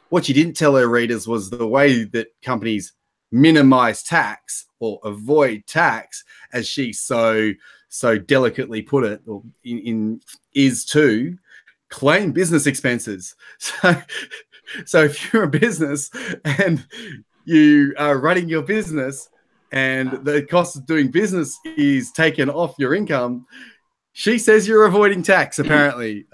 What she didn't tell her readers was the way that companies minimize tax or avoid tax, as she so so delicately put it, or in, in is to claim business expenses. So, so if you're a business and you are running your business and the cost of doing business is taken off your income, she says you're avoiding tax, apparently.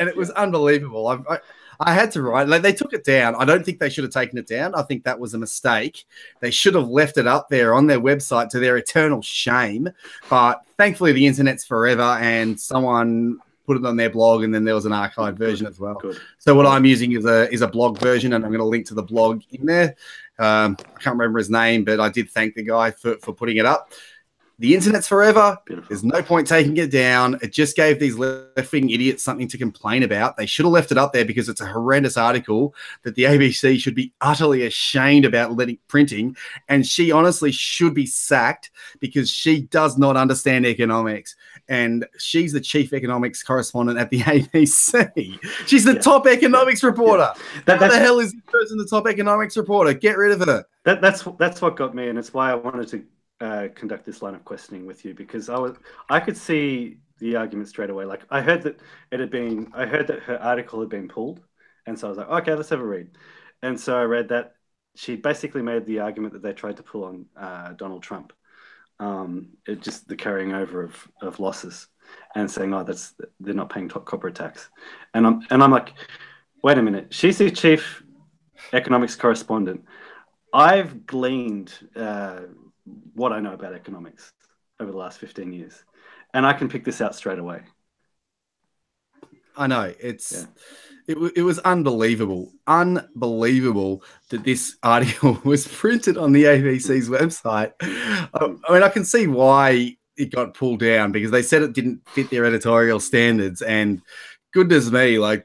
And it was unbelievable. I, I, I had to write. Like, they took it down. I don't think they should have taken it down. I think that was a mistake. They should have left it up there on their website to their eternal shame. But thankfully, the internet's forever, and someone put it on their blog, and then there was an archived version as well. Good. So what I'm using is a is a blog version, and I'm going to link to the blog in there. Um, I can't remember his name, but I did thank the guy for, for putting it up. The internet's forever. Beautiful. There's no point taking it down. It just gave these left-wing idiots something to complain about. They should have left it up there because it's a horrendous article that the A B C should be utterly ashamed about letting printing, and she honestly should be sacked because she does not understand economics, and she's the chief economics correspondent at the A B C. She's the yeah. top economics yeah. reporter. Yeah. That, How the hell is this person the top economics reporter? Get rid of her. That, that's, that's what got me, and it's why I wanted to Uh, conduct this line of questioning with you, because I was I could see the argument straight away. Like, I heard that it had been I heard that her article had been pulled, and so I was like, okay, let's have a read. And so I read that she basically made the argument that they tried to pull on uh, Donald Trump, um, it just the carrying over of, of losses, and saying, oh, that's they're not paying top corporate tax. And I'm and I'm like, wait a minute, she's the chief economics correspondent. I've gleaned uh, what I know about economics over the last fifteen years, and I can pick this out straight away. I know it's yeah. it, w it was unbelievable unbelievable that this article was printed on the A B C's website. I, I mean, I can see why it got pulled down, because they said it didn't fit their editorial standards, and goodness me, like,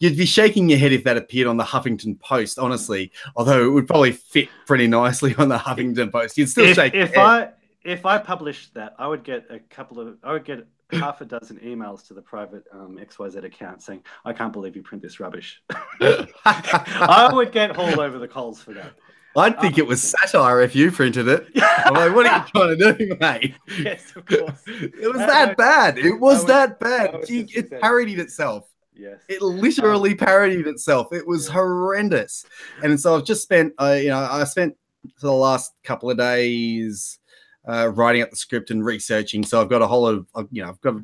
you'd be shaking your head if that appeared on the Huffington Post, honestly. Although it would probably fit pretty nicely on the Huffington Post, you'd still if, shake. If your head. I if I published that, I would get a couple of I would get half a dozen emails to the private um, X Y Z account saying, "I can't believe you print this rubbish." I would get hauled over the coals for that. I'd think um, it was satire if you printed it. I'm like, what are you trying to do, mate? Yes, of course. It was that bad. It was that bad. Was it, it parodied itself. Yes. It literally parodied itself. It was yeah. horrendous. And so I've just spent, uh, you know, I spent the last couple of days uh, writing up the script and researching. So I've got a whole of, you know, I've got,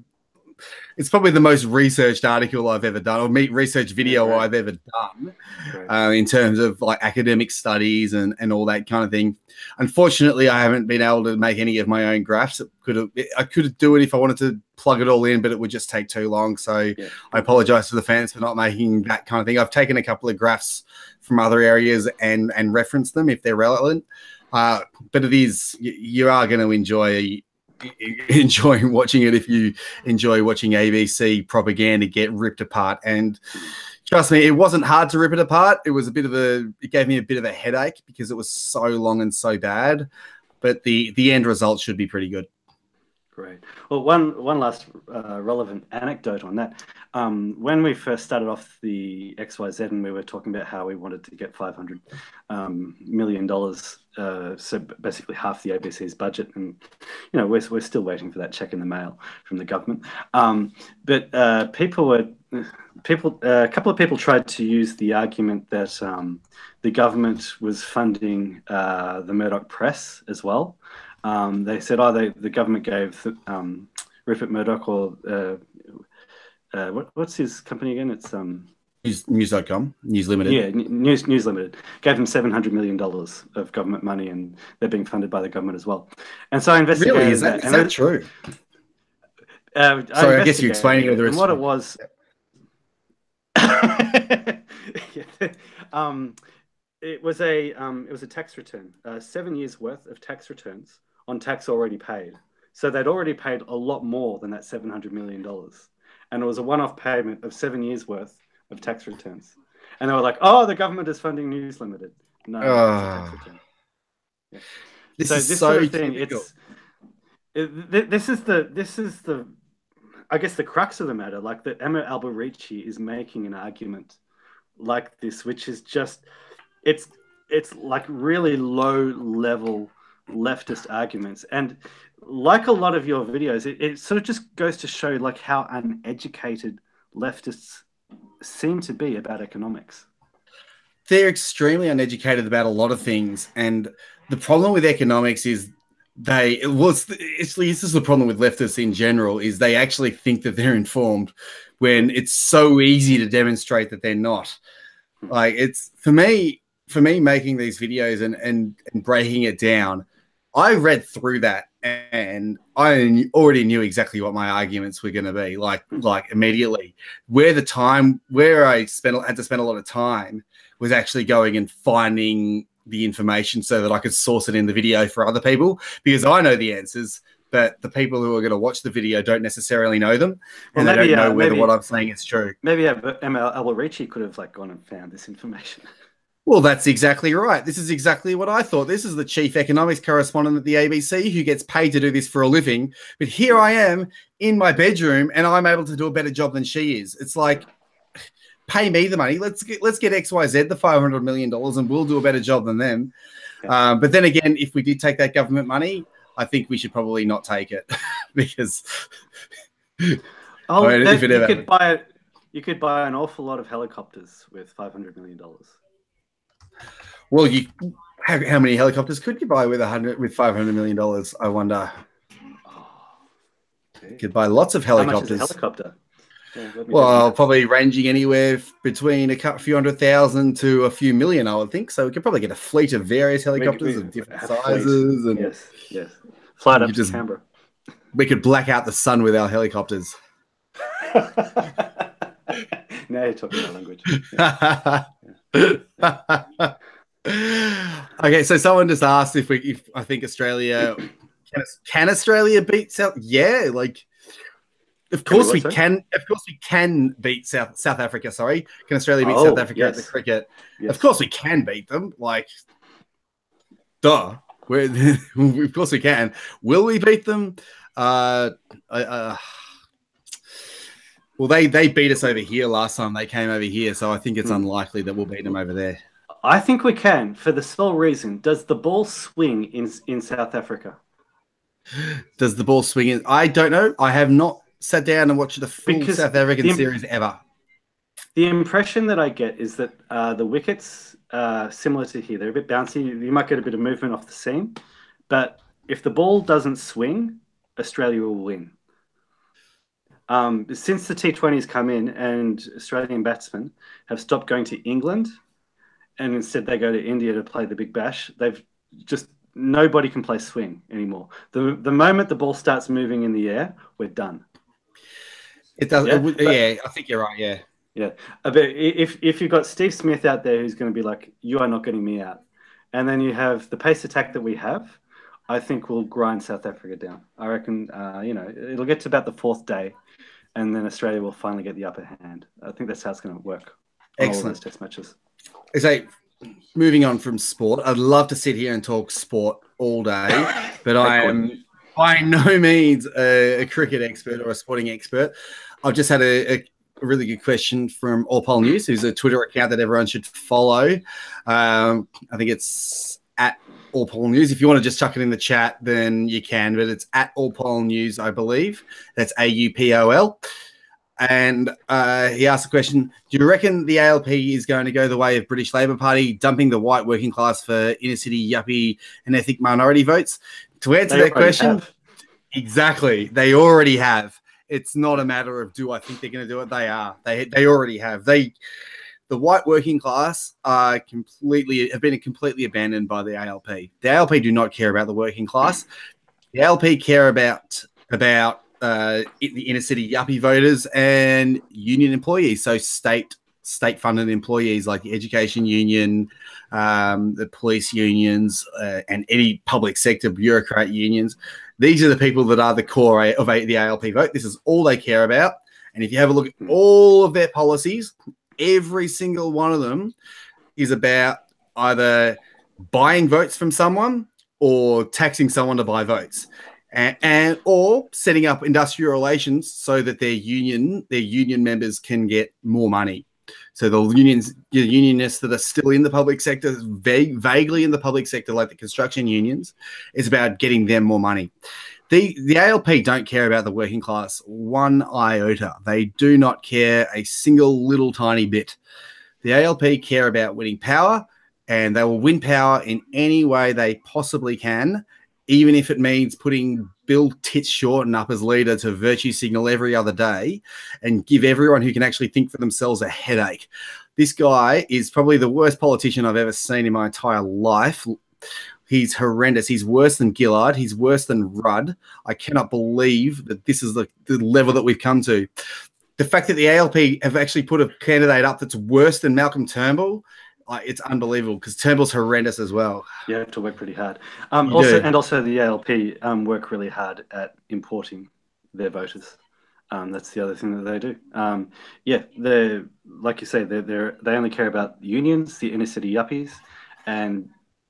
it's probably the most researched article I've ever done, or meet research video right. I've ever done right. uh, in terms of like academic studies and, and all that kind of thing. Unfortunately, I haven't been able to make any of my own graphs. It could have, it, I could do it if I wanted to plug it all in, but it would just take too long. So yeah. I apologize to the fans for not making that kind of thing. I've taken a couple of graphs from other areas and, and referenced them if they're relevant. Uh, but it is, you, you are going to enjoy enjoying watching it if you enjoy watching A B C propaganda get ripped apart. And trust me, it wasn't hard to rip it apart. It was a bit of a it gave me a bit of a headache because it was so long and so bad, but the the end result should be pretty good. Great. Well, one one last uh, relevant anecdote on that. Um, when we first started off the X Y Z and we were talking about how we wanted to get five hundred um, million dollars, uh, so basically half the A B C's budget, and you know we're we're still waiting for that check in the mail from the government. Um, but uh, people were people uh, a couple of people tried to use the argument that um, the government was funding uh, the Murdoch press as well. Um, they said, oh, they, the government gave um, Rupert Murdoch, or uh, uh, what, what's his company again? It's um, News, News dot com, News Limited. Yeah, News, News Limited. Gave them seven hundred million dollars of government money, and they're being funded by the government as well. And so I investigated. Really? Is that, that, is that it, true? Uh, Sorry, I, I guess you're explaining whether it's. What it was. yeah. um, it, was a, um, it was a tax return, uh, seven years worth of tax returns on tax already paid. So they'd already paid a lot more than that seven hundred million dollars. And it was a one-off payment of seven years' worth of tax returns. And they were like, oh, the government is funding News Limited. No, uh, it's a tax return. Yeah. This so is this so sort of thing, it's, it, this is the, this is the, I guess the crux of the matter, like that Emma Alberici is making an argument like this, which is just, it's, it's like really low-level leftist arguments, and like a lot of your videos, it, it sort of just goes to show like how uneducated leftists seem to be about economics. They're extremely uneducated about a lot of things, and the problem with economics is they it was it's, this is the problem with leftists in general, is they actually think that they're informed when it's so easy to demonstrate that they're not. Like, it's for me for me making these videos and and, and breaking it down, I read through that and I already knew exactly what my arguments were going to be, like like immediately. Where the time, where I spent, had to spend a lot of time was actually going and finding the information so that I could source it in the video for other people, because I know the answers, but the people who are going to watch the video don't necessarily know them, and well, maybe, they don't know uh, whether maybe, what I'm saying is true. Maybe Emma Alberici could have like gone and found this information. Well, that's exactly right. This is exactly what I thought. This is the chief economics correspondent at the A B C who gets paid to do this for a living. But here I am in my bedroom and I'm able to do a better job than she is. It's like, pay me the money. Let's get, let's get X Y Z the five hundred million dollars and we'll do a better job than them. Okay. Um, but then again, if we did take that government money, I think we should probably not take it because... Oh, I mean, if it ever... you could buy, you could buy an awful lot of helicopters with five hundred million dollars. Well, you how, how many helicopters could you buy with a hundred with five hundred million dollars? I wonder. Oh, you could buy lots of helicopters. How much is a helicopter? Well, well probably ranging anywhere between a few hundred thousand to a few million, I would think. So we could probably get a fleet of various helicopters we, we, of different sizes. And yes, yes. Fly up to Canberra. We could black out the sun with our helicopters. Now you're talking my language. Yeah. Okay, so someone just asked if we, if I think Australia can, can Australia beat South? Yeah, like of course we can. Of course we can beat South South Africa. Sorry, can Australia beat oh, South Africa yes. at the cricket? Yes. Of course we can beat them. Like, duh. We're, of course we can. Will we beat them? Uh, uh Well, they, they beat us over here last time they came over here, so I think it's unlikely that we'll beat them over there. I think we can, for the sole reason. Does the ball swing in in South Africa? Does the ball swing in? I don't know. I have not sat down and watched a full because South African the, series ever. The impression that I get is that uh, the wickets are similar to here. They're a bit bouncy. You might get a bit of movement off the seam. But if the ball doesn't swing, Australia will win. Um, since the T twenties come in and Australian batsmen have stopped going to England and instead they go to India to play the Big Bash, they've just, nobody can play swing anymore. The the moment the ball starts moving in the air, we're done. It does. Yeah, it would, but, yeah I think you're right. Yeah. Yeah. But if, if you've got Steve Smith out there who's going to be like, you are not getting me out. And then you have the pace attack that we have, I think we'll grind South Africa down. I reckon, uh, you know, it'll get to about the fourth day. And then Australia will finally get the upper hand. I think that's how it's going to work. Excellent. All those test matches. So, moving on from sport, I'd love to sit here and talk sport all day, but I am by no means a, a cricket expert or a sporting expert. I've just had a, a really good question from AllPoll News, who's a Twitter account that everyone should follow. Um, I think it's at AllPoll News. If you want to just chuck it in the chat, then you can, but it's at AllPoll News, I believe. That's A U P O L. And uh, he asked the question, do you reckon the A L P is going to go the way of British Labour Party, dumping the white working class for inner-city, yuppie, and ethnic minority votes? To answer that question, have. exactly, they already have. It's not a matter of do I think they're going to do it. They are. They, they already have. They... The white working class are completely have been completely abandoned by the A L P. The A L P do not care about the working class. The A L P care about about uh, the inner city yuppie voters and union employees, so state state funded employees like the education union, um, the police unions, uh, and any public sector bureaucrat unions. These are the people that are the core of the A L P vote. This is all they care about. And if you have a look at all of their policies, every single one of them is about either buying votes from someone or taxing someone to buy votes, and, and or setting up industrial relations so that their union their union members can get more money. So the unions, the unionists that are still in the public sector, vague, vaguely in the public sector, like the construction unions, is about getting them more money. The, the A L P don't care about the working class one iota. They do not care a single little tiny bit. The A L P care about winning power, and they will win power in any way they possibly can, even if it means putting Bill Tits Shorten up as leader to virtue signal every other day and give everyone who can actually think for themselves a headache. This guy is probably the worst politician I've ever seen in my entire life. He's horrendous. He's worse than Gillard. He's worse than Rudd. I cannot believe that this is the, the level that we've come to. The fact that the A L P have actually put a candidate up that's worse than Malcolm Turnbull like, it's unbelievable because Turnbull's horrendous as well. You have to work pretty hard. Um, also, and also the A L P um, work really hard at importing their voters. Um, that's the other thing that they do. Um, yeah, they like you say, they they only care about unions, the inner city yuppies, and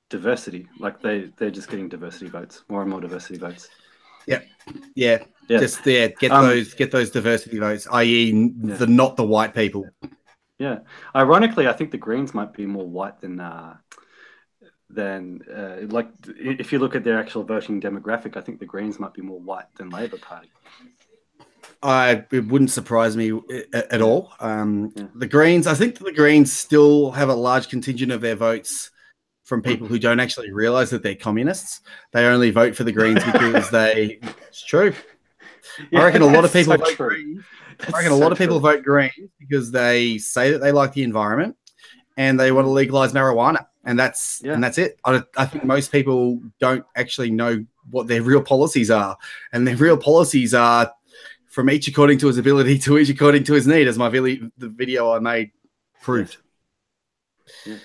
diversity. Like they they're just getting diversity votes, more and more diversity votes. Yeah, yeah, yeah. Just yeah, get um, those get those diversity votes, that is, yeah. the not the white people. Yeah, ironically, I think the Greens might be more white than uh, than uh, like if you look at their actual voting demographic, I think the Greens might be more white than Labor Party. I, it wouldn't surprise me at, at all. Um, yeah. The Greens, I think the Greens still have a large contingent of their votes from people who don't actually realise that they're communists. They only vote for the Greens because they... It's true. Yeah, I reckon a lot of people so vote true. Green. That's I reckon a so lot of people true. vote Green because they say that they like the environment and they want to legalise marijuana. And that's yeah. and that's it. I, I think most people don't actually know what their real policies are. And their real policies are... From each according to his ability to each according to his need, as my really, the video I made proved. Yeah.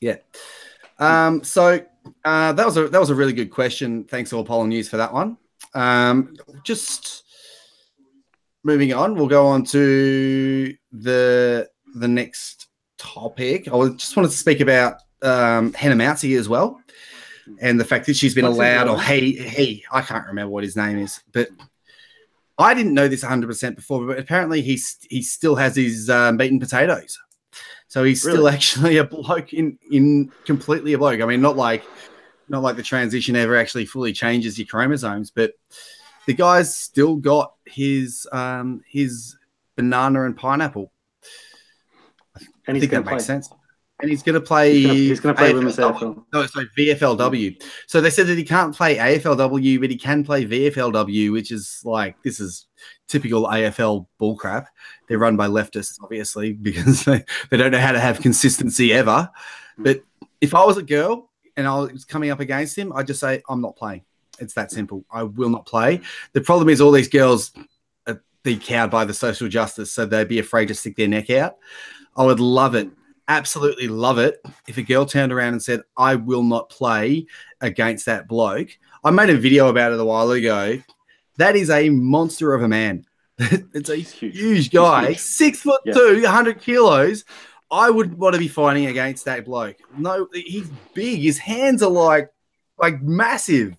yeah. Um, so uh, that was a that was a really good question. Thanks, all Poll News, for that one. Um, just moving on, we'll go on to the the next topic. I just wanted to speak about um, Hannah Mouncey as well. And the fact that she's been What's allowed, or he, he, I can't remember what his name is, but I didn't know this one hundred percent before, but apparently he's, he still has his um, meat and potatoes. So he's really? still actually a bloke in, in completely a bloke. I mean, not like, not like the transition ever actually fully changes your chromosomes, but the guy's still got his, um, his banana and pineapple. And I think that makes play. sense. And he's going to play. He's going to play women's A F L. No, it's like V F L W. So they said that he can't play A F L W, but he can play V F L W, which is like this is typical A F L bullcrap. They're run by leftists, obviously, because they, they don't know how to have consistency ever. But if I was a girl and I was coming up against him, I'd just say I'm not playing. It's that simple. I will not play. The problem is all these girls are be cowed by the social justice, so they'd be afraid to stick their neck out. I would love it. Absolutely love it if a girl turned around and said, I will not play against that bloke. I made a video about it a while ago. That is a monster of a man. It's a huge, huge guy, huge. six foot yeah. two, one hundred kilos. I wouldn't want to be fighting against that bloke. No, he's big. His hands are like, like massive.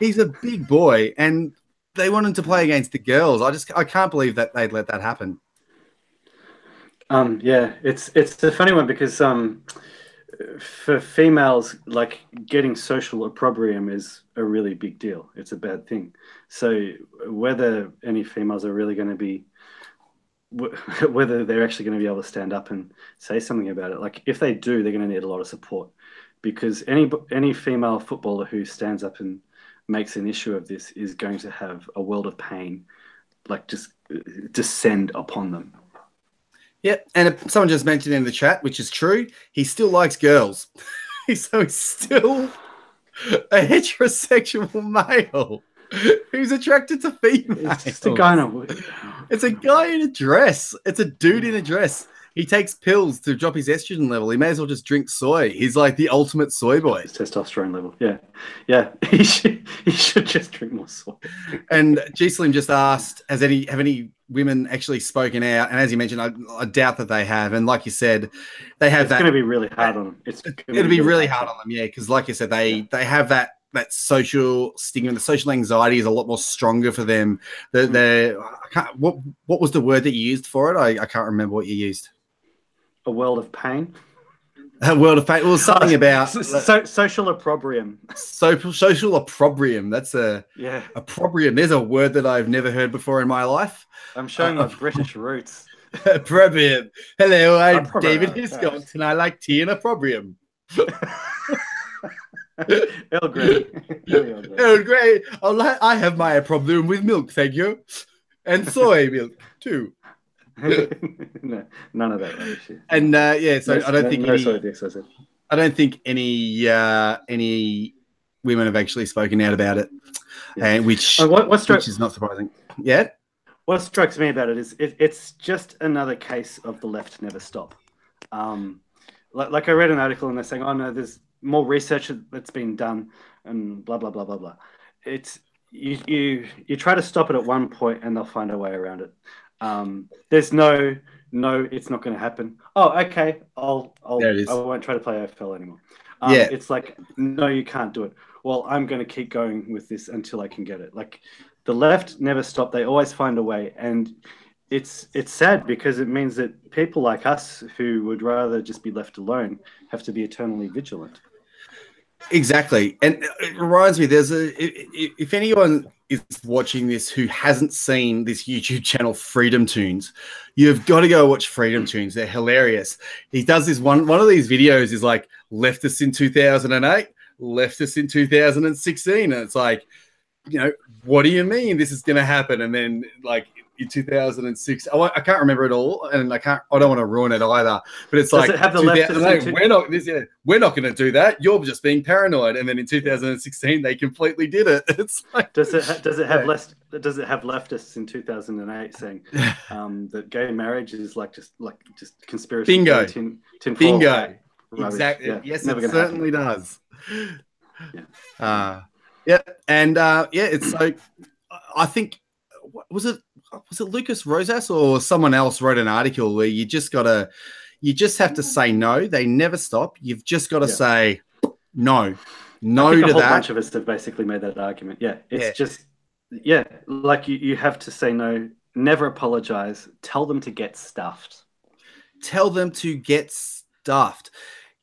He's a big boy, and they want him to play against the girls. I just I can't believe that they'd let that happen. Um, yeah, it's it's a funny one because um, for females, like getting social opprobrium is a really big deal. It's a bad thing. So whether any females are really going to be, whether they're actually going to be able to stand up and say something about it, like if they do, they're going to need a lot of support because any any female footballer who stands up and makes an issue of this is going to have a world of pain, like just descend upon them. Yep, and someone just mentioned in the chat, which is true, he still likes girls. So he's still a heterosexual male who's attracted to females. It's just a guy in a... It's a guy in a dress. It's a dude in a dress. He takes pills to drop his estrogen level. He may as well just drink soy. He's like the ultimate soy boy. His testosterone level, yeah. Yeah, he should, he should just drink more soy. And G-Slim just asked, has any have any... women actually spoken out, and as you mentioned, I, I doubt that they have. And like you said, they have it's that. It's going to be really hard on them. It's going to be really hard on them, yeah. Because like you said, they yeah. they have that that social stigma. The social anxiety is a lot more stronger for them. The, mm. the I can't, what what was the word that you used for it? I, I can't remember what you used. A world of pain. A world of pain. Well, something about so, so, social opprobrium. Social social opprobrium. That's a yeah. Opprobrium. There's a word that I've never heard before in my life. I'm showing uh, my British roots. Opprobrium. Hello, I'm opprobrium. David Hiscox, and I like tea and opprobrium. Earl Grey. Earl Grey. I have my opprobrium with milk, thank you, and soy milk too. No, none of that rubbish. And uh, yeah, so no, I don't no, think no any, soy dicks, I, said. I don't think any uh, any women have actually spoken out about it, yeah. and which, oh, what, what's which is not surprising. Yeah. What strikes me about it is it, it's just another case of the left never stop. Um, like, like I read an article and they're saying, oh no, there's more research that's been done and blah, blah, blah, blah, blah. It's you, you, you try to stop it at one point and they'll find a way around it. Um, there's no, no, it's not going to happen. Oh, okay. I'll, I'll, I won't try to play A F L anymore. Um, yeah. It's like, no, you can't do it. Well, I'm going to keep going with this until I can get it. Like, the left never stop. They always find a way. And it's, it's sad because it means that people like us who would rather just be left alone have to be eternally vigilant. Exactly. And it reminds me, there's a, if anyone is watching this who hasn't seen this YouTube channel Freedom Tunes, you've got to go watch Freedom Tunes. They're hilarious. He does this one, one of these videos is like leftists in two thousand eight, leftists in two thousand sixteen. And it's like, you know, what do you mean this is going to happen? And then like in two thousand six, I, I can't remember it all. And I can't, I don't want to ruin it either, but it's Does like, it have the left we're not, this, yeah, we're not going to do that. You're just being paranoid. And then in two thousand sixteen, they completely did it. It's like, does it, ha does it have yeah. less, does it have leftists in two thousand eight saying um, that gay marriage is like, just like just conspiracy. Bingo. Tin, tin Bingo. Exactly. Yeah, yes, it certainly happen. does. Yeah. Uh, Yeah, and uh, yeah, it's like I think was it was it Lucas Rosas or someone else wrote an article where you just gotta you just have to say no. They never stop. You've just got to yeah. say no, no I think to a whole that. Bunch of us have basically made that argument. Yeah, it's yeah. just yeah, like you you have to say no. Never apologize. Tell them to get stuffed. Tell them to get stuffed.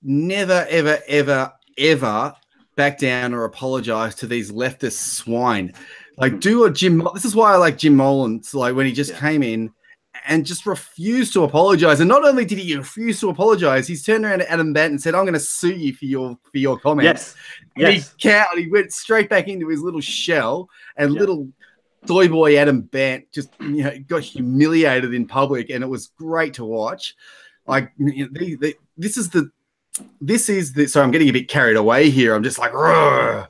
Never, ever, ever, ever. back down or apologize to these leftist swine. Like do a Jim, this is why I like Jim Molan. So like when he just yeah. came in and just refused to apologize. And not only did he refuse to apologize, he's turned around to Adam Bandt and said, I'm going to sue you for your, for your comments. Yes. yes. He cowed, he went straight back into his little shell and yeah. little soy boy Adam Bandt just you know got humiliated in public. And it was great to watch. Like they, they, this is the, This is the sorry, I'm getting a bit carried away here. I'm just like, well,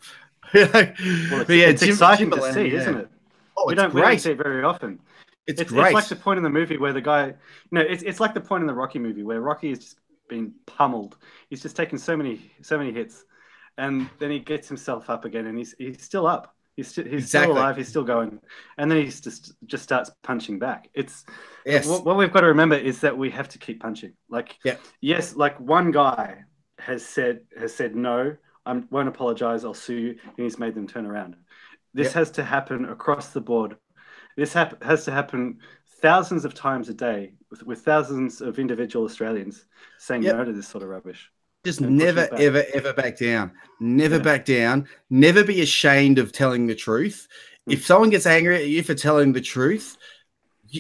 it's, yeah, it's Jim, exciting Jim Molan, to see, yeah. isn't it? Oh, we, it's don't, great. we don't see it very often. It's, it's great. It's like the point in the movie where the guy, no, it's it's like the point in the Rocky movie where Rocky is just being pummeled. He's just taken so many so many hits, and then he gets himself up again, and he's he's still up. He's still, he's exactly. still alive. He's still going, and then he just just starts punching back. It's yes. What, what we've got to remember is that we have to keep punching. Like yeah. yes, like one guy has said has said no, I won't apologize. I'll sue you, and he's made them turn around. This yeah. has to happen across the board. This hap has to happen thousands of times a day with, with thousands of individual Australians saying yeah. no to this sort of rubbish. Just never, ever, ever back down. Never yeah. back down. Never be ashamed of telling the truth. If someone gets angry at you for telling the truth,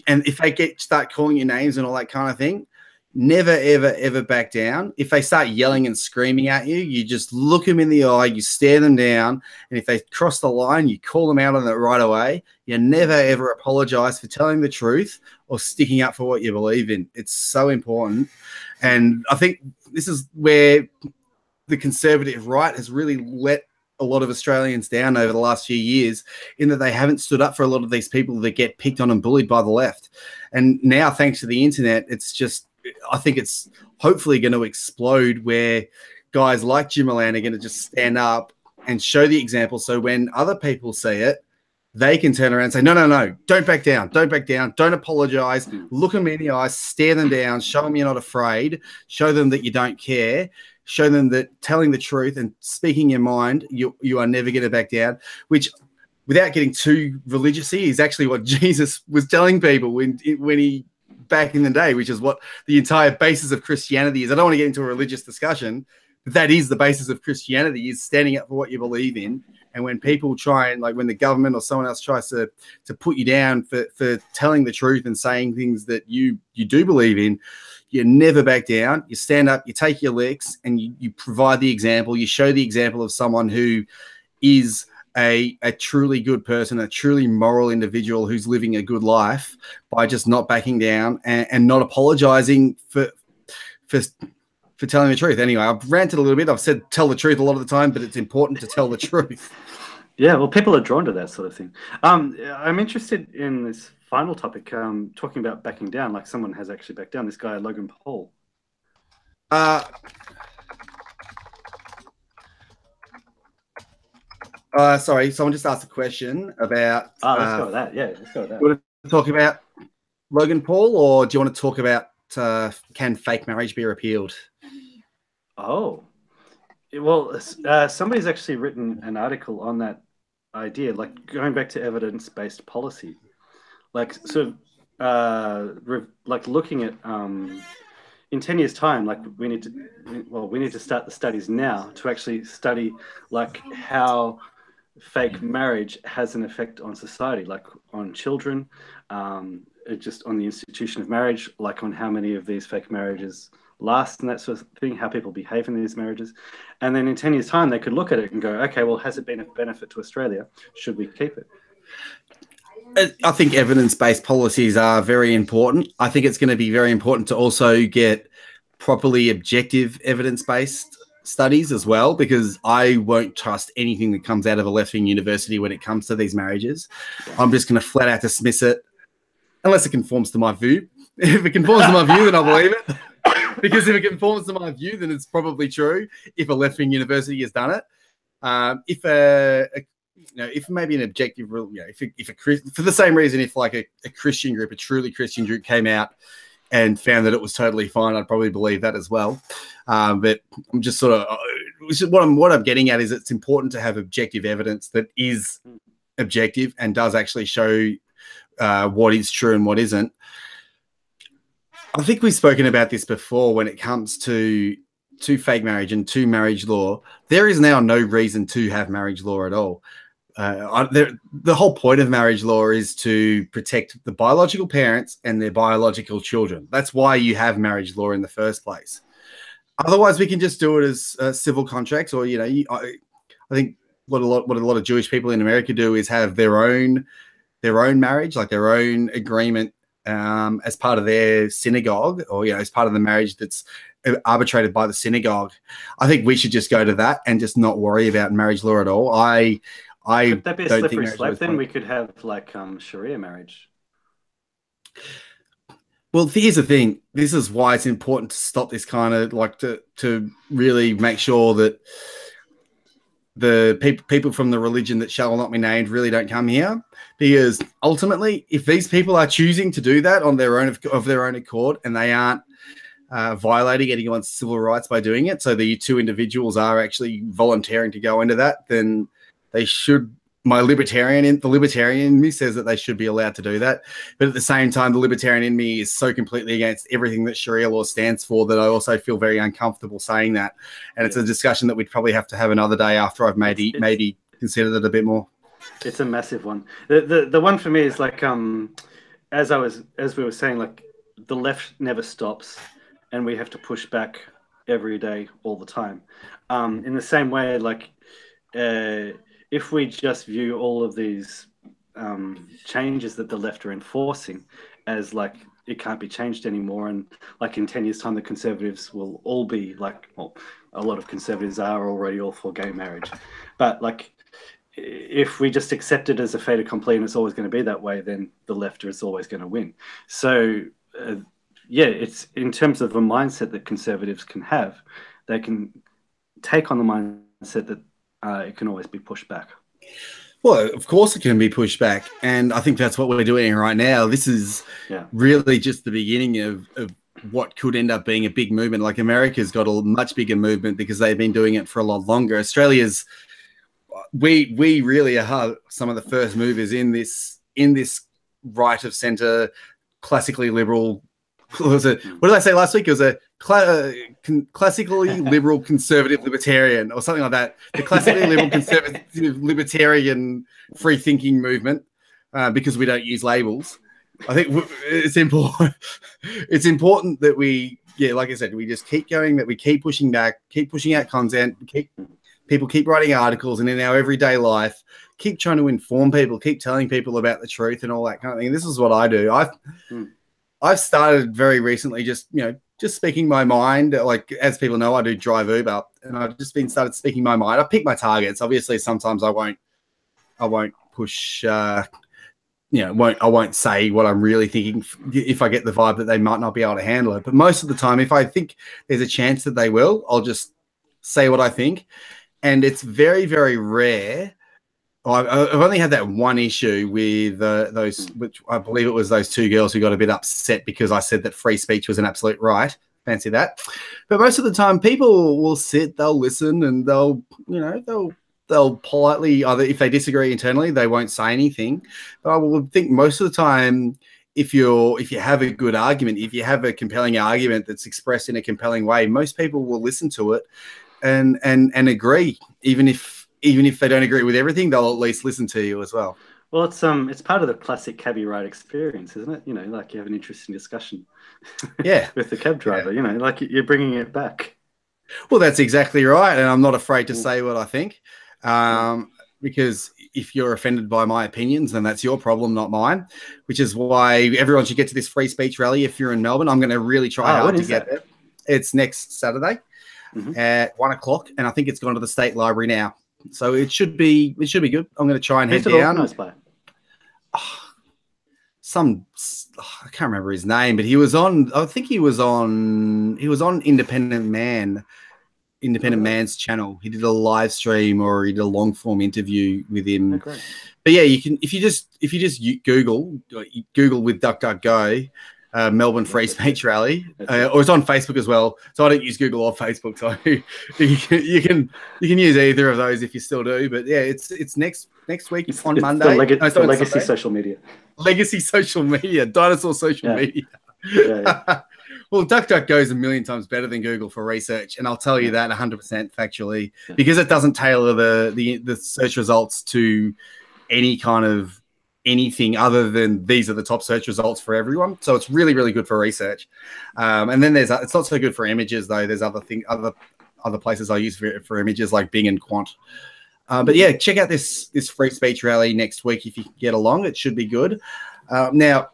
and if they get start calling you names and all that kind of thing, never, ever, ever back down. If they start yelling and screaming at you, you just look them in the eye, you stare them down, and if they cross the line, you call them out on it right away. You never, ever apologize for telling the truth or sticking up for what you believe in. It's so important. And I think this is where the conservative right has really let a lot of Australians down over the last few years, in that they haven't stood up for a lot of these people that get picked on and bullied by the left. And now, thanks to the internet, it's just, I think it's hopefully going to explode, where guys like Jim Molan are going to just stand up and show the example. So when other people say it, they can turn around and say, no, no, no, don't back down. Don't back down. Don't apologize. Look them in the eyes, stare them down, show them you're not afraid, show them that you don't care, show them that telling the truth and speaking your mind, you, you are never going to back down, which, without getting too religious, is actually what Jesus was telling people when, when he back in the day, which is what the entire basis of Christianity is. I don't want to get into a religious discussion, but that is the basis of Christianity, is standing up for what you believe in. And when people try and, like, when the government or someone else tries to to put you down for, for telling the truth and saying things that you, you do believe in, you never back down. You stand up, you take your licks, and you, you provide the example. You show the example of someone who is a, a truly good person, a truly moral individual who's living a good life, by just not backing down and, and not apologizing for for. For telling the truth. Anyway, I've ranted a little bit. I've said tell the truth a lot of the time, but it's important to tell the truth. Yeah, well, people are drawn to that sort of thing. Um, I'm interested in this final topic, um, talking about backing down, like someone has actually backed down, this guy, Logan Paul. Uh, uh, sorry, someone just asked a question about... Oh, let's uh, go with that. Yeah, let's go with that. You want to talk about Logan Paul, or do you want to talk about uh, can fake marriage be repealed? Oh. Well, uh, somebody's actually written an article on that idea, like going back to evidence-based policy, like sort of uh, re- like looking at um, in ten years' time, like we need to, well, we need to start the studies now to actually study like how fake marriage has an effect on society, like on children, um, just on the institution of marriage, like on how many of these fake marriages last and that sort of thing, how people behave in these marriages. And then in ten years' time, they could look at it and go, okay, well, has it been a benefit to Australia? Should we keep it? I think evidence-based policies are very important. I think it's going to be very important to also get properly objective evidence-based studies as well, because I won't trust anything that comes out of a left-wing university when it comes to these marriages. I'm just going to flat out dismiss it, unless it conforms to my view. If it conforms to my view, then I'll believe it. Because if it conforms to my view, then it's probably true. If a left-wing university has done it, um, if a, a you know, if maybe an objective, you know, if a, if a for the same reason, if like a, a Christian group, a truly Christian group, came out and found that it was totally fine, I'd probably believe that as well. Um, but I'm just sort of what I'm what I'm getting at is it's important to have objective evidence that is objective and does actually show uh, what is true and what isn't. I think we've spoken about this before when it comes to to fake marriage and to marriage law. There is now no reason to have marriage law at all. Uh, I, the, the whole point of marriage law is to protect the biological parents and their biological children. That's why you have marriage law in the first place. Otherwise, we can just do it as uh, civil contracts, or you know, you, I, I think what a lot what a lot of Jewish people in America do is have their own their own marriage, like their own agreement. Um, as part of their synagogue, or you know, as part of the marriage that's arbitrated by the synagogue. I think we should just go to that and just not worry about marriage law at all. I, I Could that be a don't slippery slope? Then we could have like um, Sharia marriage. Well, here's the thing. This is why it's important to stop this kind of like to to really make sure that the pe- people from the religion that shall not be named really don't come here, because ultimately if these people are choosing to do that on their own of their own accord and they aren't uh, violating anyone's civil rights by doing it, so the two individuals are actually volunteering to go into that, then they should, my libertarian in the libertarian in me says that they should be allowed to do that. But at the same time, the libertarian in me is so completely against everything that Sharia law stands for that I also feel very uncomfortable saying that. And yeah. It's a discussion that we'd probably have to have another day after I've maybe it's, maybe considered it a bit more. It's a massive one. The, the the one for me is like um as I was as we were saying, like the left never stops and we have to push back every day all the time. Um in the same way, like uh if we just view all of these um, changes that the left are enforcing as like it can't be changed anymore, and like in ten years' time, the conservatives will all be like, well, a lot of conservatives are already all for gay marriage. But like if we just accept it as a fait accompli and it's always going to be that way, then the left is always going to win. So uh, yeah, it's in terms of a mindset that conservatives can have, they can take on the mindset that Uh, it can always be pushed back. Well, of course it can be pushed back. And I think that's what we're doing right now. This is yeah. really just the beginning of, of what could end up being a big movement. Like America's got a much bigger movement because they've been doing it for a lot longer. Australia's, we we really are some of the first movers in this in this right of centre, classically liberal. Was it, what did I say last week? It was a Cla- con- classically liberal conservative libertarian or something like that. The classically liberal conservative libertarian free thinking movement, uh, because we don't use labels. I think w- it's important. It's important that we, yeah, like I said, we just keep going, that we keep pushing back, keep pushing out content, keep people keep writing articles, and in our everyday life, keep trying to inform people, keep telling people about the truth and all that kind of thing. This is what I do. I've mm. I've started very recently, just you know. Just speaking my mind, like as people know, I do drive Uber, and I've just been started speaking my mind. I pick my targets. Obviously, sometimes I won't, I won't push uh, you know, won't I won't say what I'm really thinking if I get the vibe that they might not be able to handle it. But most of the time, if I think there's a chance that they will, I'll just say what I think. And it's very, very rare. I've only had that one issue with uh, those, which I believe it was those two girls who got a bit upset because I said that free speech was an absolute right. Fancy that. But most of the time, people will sit, they'll listen, and they'll, you know, they'll they'll politely, either if they disagree internally, they won't say anything. But I would think most of the time, if you're if you have a good argument, if you have a compelling argument that's expressed in a compelling way, most people will listen to it and and and agree, even if. Even if they don't agree with everything, they'll at least listen to you as well. Well, it's um, it's part of the classic cabbie ride experience, isn't it? You know, like you have an interesting discussion, yeah, with the cab driver. Yeah. You know, like you're bringing it back. Well, that's exactly right, and I'm not afraid to say what I think, um, because if you're offended by my opinions, then that's your problem, not mine. Which is why everyone should get to this free speech rally if you're in Melbourne. I'm going to really try oh, hard to get there. It's next Saturday mm-hmm. at one o'clock, and I think it's gone to the State Library now. So it should be it should be good. I'm going to try and head down. Oh, some oh, I can't remember his name, but he was on. I think he was on. He was on Independent Man, Independent Man's channel. He did a live stream or he did a long form interview with him. Oh, great. But yeah, you can if you just if you just Google Google with DuckDuckGo. Uh, Melbourne Free Speech Rally, uh, or it's on Facebook as well. So I don't use Google or Facebook, so you can you can you can use either of those if you still do. But yeah, it's it's next next week it's, on it's Monday. The leg- no, it's the on legacy Sunday. Social media, legacy social media, dinosaur social yeah. media. Yeah, yeah. Well, DuckDuckGo is a million times better than Google for research, and I'll tell you that one hundred percent factually yeah. because it doesn't tailor the, the the search results to any kind of. Anything other than these are the top search results for everyone, so it's really, really good for research. Um, and then there's it's not so good for images though. There's other thing, other other places I use for, for images like Bing and Quant. Uh, but yeah, check out this this free speech rally next week if you can get along. It should be good. Uh, now,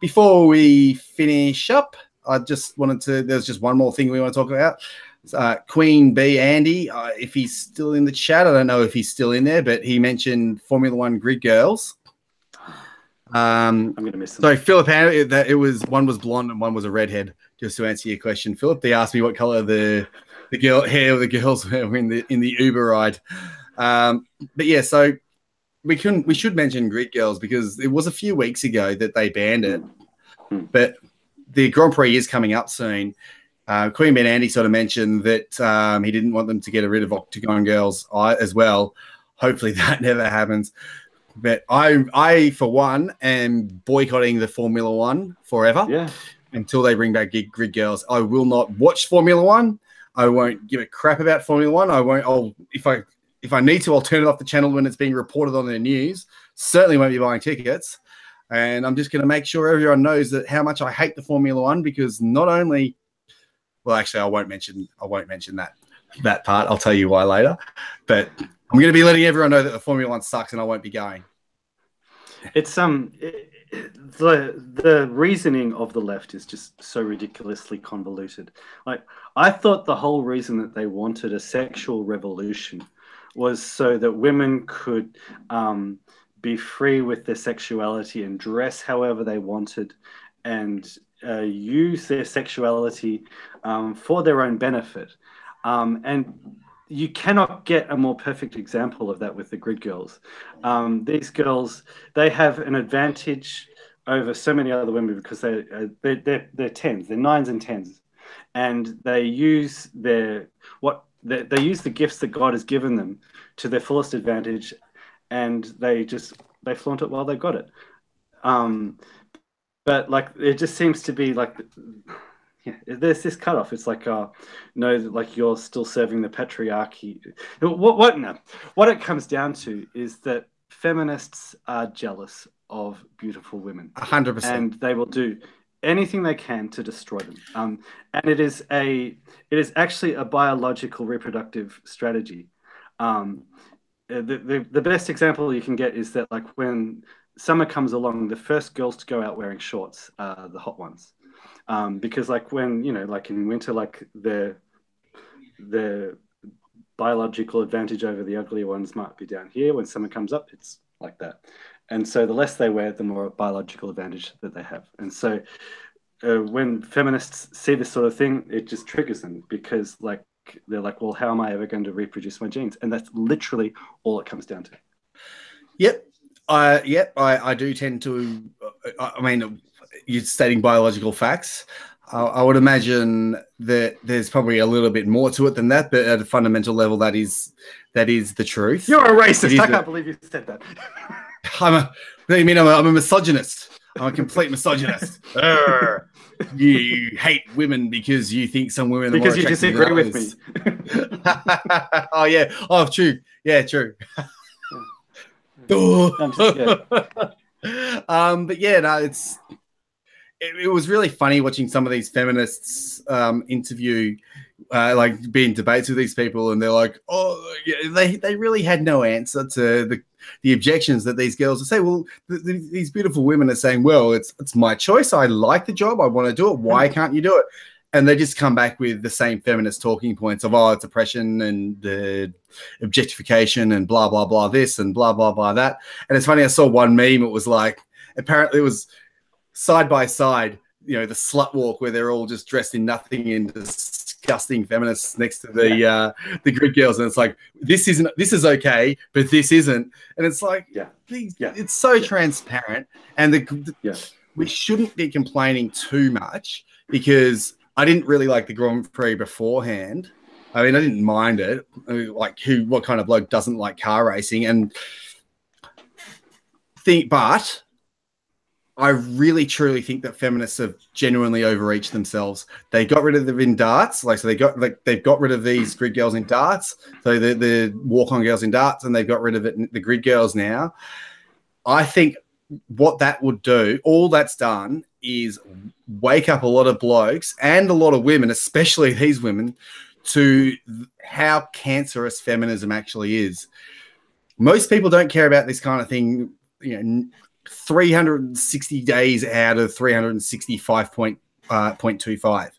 before we finish up, I just wanted to. There's just one more thing we want to talk about. Uh, Queen B Andy, uh, if he's still in the chat, I don't know if he's still in there, but he mentioned Formula One Grid Girls. Um, I'm gonna miss them. So Philip, that it was one was blonde and one was a redhead. Just to answer your question, Philip, they asked me what color the the girl hair of the girls were in the in the Uber ride. Um, but yeah, so we couldn't we should mention Grid Girls because it was a few weeks ago that they banned it, but the Grand Prix is coming up soon. Uh, Queen Ben Andy sort of mentioned that um, he didn't want them to get rid of Octagon Girls as well. Hopefully that never happens. But I, I for one, am boycotting the Formula One forever yeah. until they bring back Grid Girls. I will not watch Formula One. I won't give a crap about Formula One. I won't. I'll if I if I need to, I'll turn it off the channel when it's being reported on the news. Certainly won't be buying tickets. And I'm just going to make sure everyone knows that how much I hate the Formula One because not only, well, actually, I won't mention. I won't mention that that part. I'll tell you why later. But. I'm going to be letting everyone know that the Formula One sucks and I won't be going. It's um it, the the reasoning of the left is just so ridiculously convoluted. Like I thought the whole reason that they wanted a sexual revolution was so that women could um, be free with their sexuality and dress however they wanted and uh, use their sexuality um, for their own benefit. Um, and you cannot get a more perfect example of that with the Grid Girls. Um, these girls, they have an advantage over so many other women because they, uh, they, they're, they're tens, they're nines and tens. And they use their, what they, they use the gifts that God has given them to their fullest advantage and they just, they flaunt it while they've got it. Um, but like, it just seems to be like, yeah, there's this cutoff. It's like, uh, no, like you're still serving the patriarchy. What, what, no. What it comes down to is that feminists are jealous of beautiful women. one hundred percent. And they will do anything they can to destroy them. Um, and it is a, it is actually a biological reproductive strategy. Um, the, the, the best example you can get is that like when summer comes along, the first girls to go out wearing shorts are the hot ones. Um, because like when, you know, like in winter, like the, the biological advantage over the ugly ones might be down here. When summer comes up, it's like that. And so the less they wear, the more biological advantage that they have. And so uh, when feminists see this sort of thing, it just triggers them, because like they're like, well, how am I ever going to reproduce my genes? And that's literally all it comes down to. Yep. Uh, yep. I, I do tend to, I, I mean, you're stating biological facts. Uh, I would imagine that there's probably a little bit more to it than that, but at a fundamental level, that is that is the truth. You're a racist. I can't believe you said that. I'm a, you mean I'm a, I'm a misogynist? I'm a complete misogynist. Urgh. You, you hate women because you think some women are because more attractive than others. Because you disagree with me. Oh yeah. Oh, true. Yeah, true. I'm just, yeah. Um, but yeah, no, it's. It, it was really funny watching some of these feminists um, interview, uh, like be in debates with these people, and they're like, "Oh, yeah, they they really had no answer to the the objections that these girls would say." Well, th th these beautiful women are saying, "Well, it's it's my choice. I like the job. I want to do it. Why can't you do it?" And they just come back with the same feminist talking points of, "Oh, it's oppression and the uh, objectification and blah blah blah this and blah blah blah that." And it's funny. I saw one meme. It was like, apparently it was side by side, you know, the slut walk where they're all just dressed in nothing and disgusting feminists next to the yeah. uh, the grid girls, and it's like, this isn't, this is okay, but this isn't, and it's like, yeah, these, yeah. it's so yeah. transparent, and the, the yeah. we shouldn't be complaining too much, because I didn't really like the Grand Prix beforehand. I mean, I didn't mind it. I mean, like, who, what kind of bloke doesn't like car racing? And think, but. I really, truly think that feminists have genuinely overreached themselves. They got rid of them in darts, like so. They got like they've got rid of these grid girls in darts, so the the walk-on girls in darts, and they've got rid of it the grid girls now. I think what that would do, all that's done, is wake up a lot of blokes and a lot of women, especially these women, to how cancerous feminism actually is. Most people don't care about this kind of thing, you know. three hundred sixty days out of three hundred sixty-five point two five. Uh,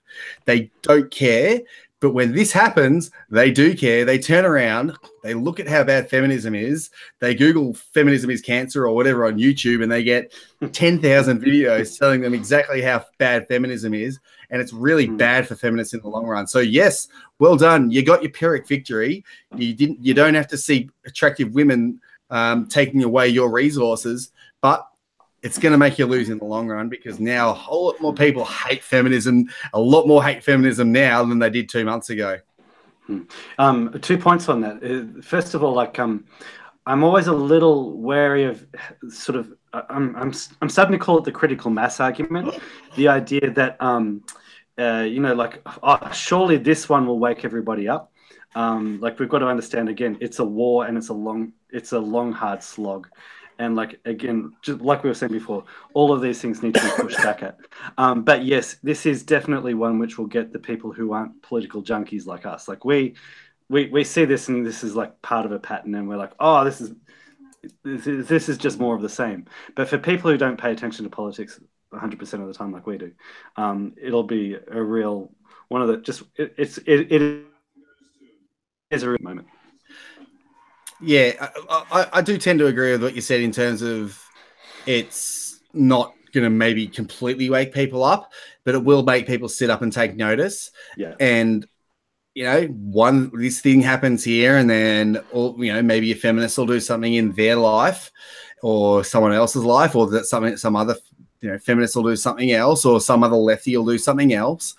they don't care, but when this happens, they do care. They turn around, they look at how bad feminism is, they Google feminism is cancer or whatever on YouTube, and they get ten thousand videos telling them exactly how bad feminism is, and it's really mm. bad for feminists in the long run. So yes, well done. You got your Pyrrhic victory. You didn't. You don't have to see attractive women um, taking away your resources. But it's going to make you lose in the long run, because now a whole lot more people hate feminism, a lot more hate feminism now than they did two months ago. Um, two points on that. First of all, like um, I'm always a little wary of sort of I'm, I'm, I'm starting to call it the critical mass argument, the idea that, um, uh, you know, like, oh, surely this one will wake everybody up. Um, like, we've got to understand, again, it's a war, and it's a long, it's a long, hard slog. And like, again, just like we were saying before, all of these things need to be pushed back at. Um, but yes, this is definitely one which will get the people who aren't political junkies like us. Like we, we, we see this, and this is like part of a pattern, and we're like, oh, this is, this is, this is just more of the same. But for people who don't pay attention to politics one hundred percent of the time, like we do, um, it'll be a real, one of the, just, it, it's, it, it is a real moment. Yeah, I, I, I do tend to agree with what you said in terms of it's not going to maybe completely wake people up, but it will make people sit up and take notice. Yeah. And, you know, one, this thing happens here, and then, all, you know, maybe a feminist will do something in their life or someone else's life, or that something, some other, you know, feminist will do something else, or some other lefty will do something else.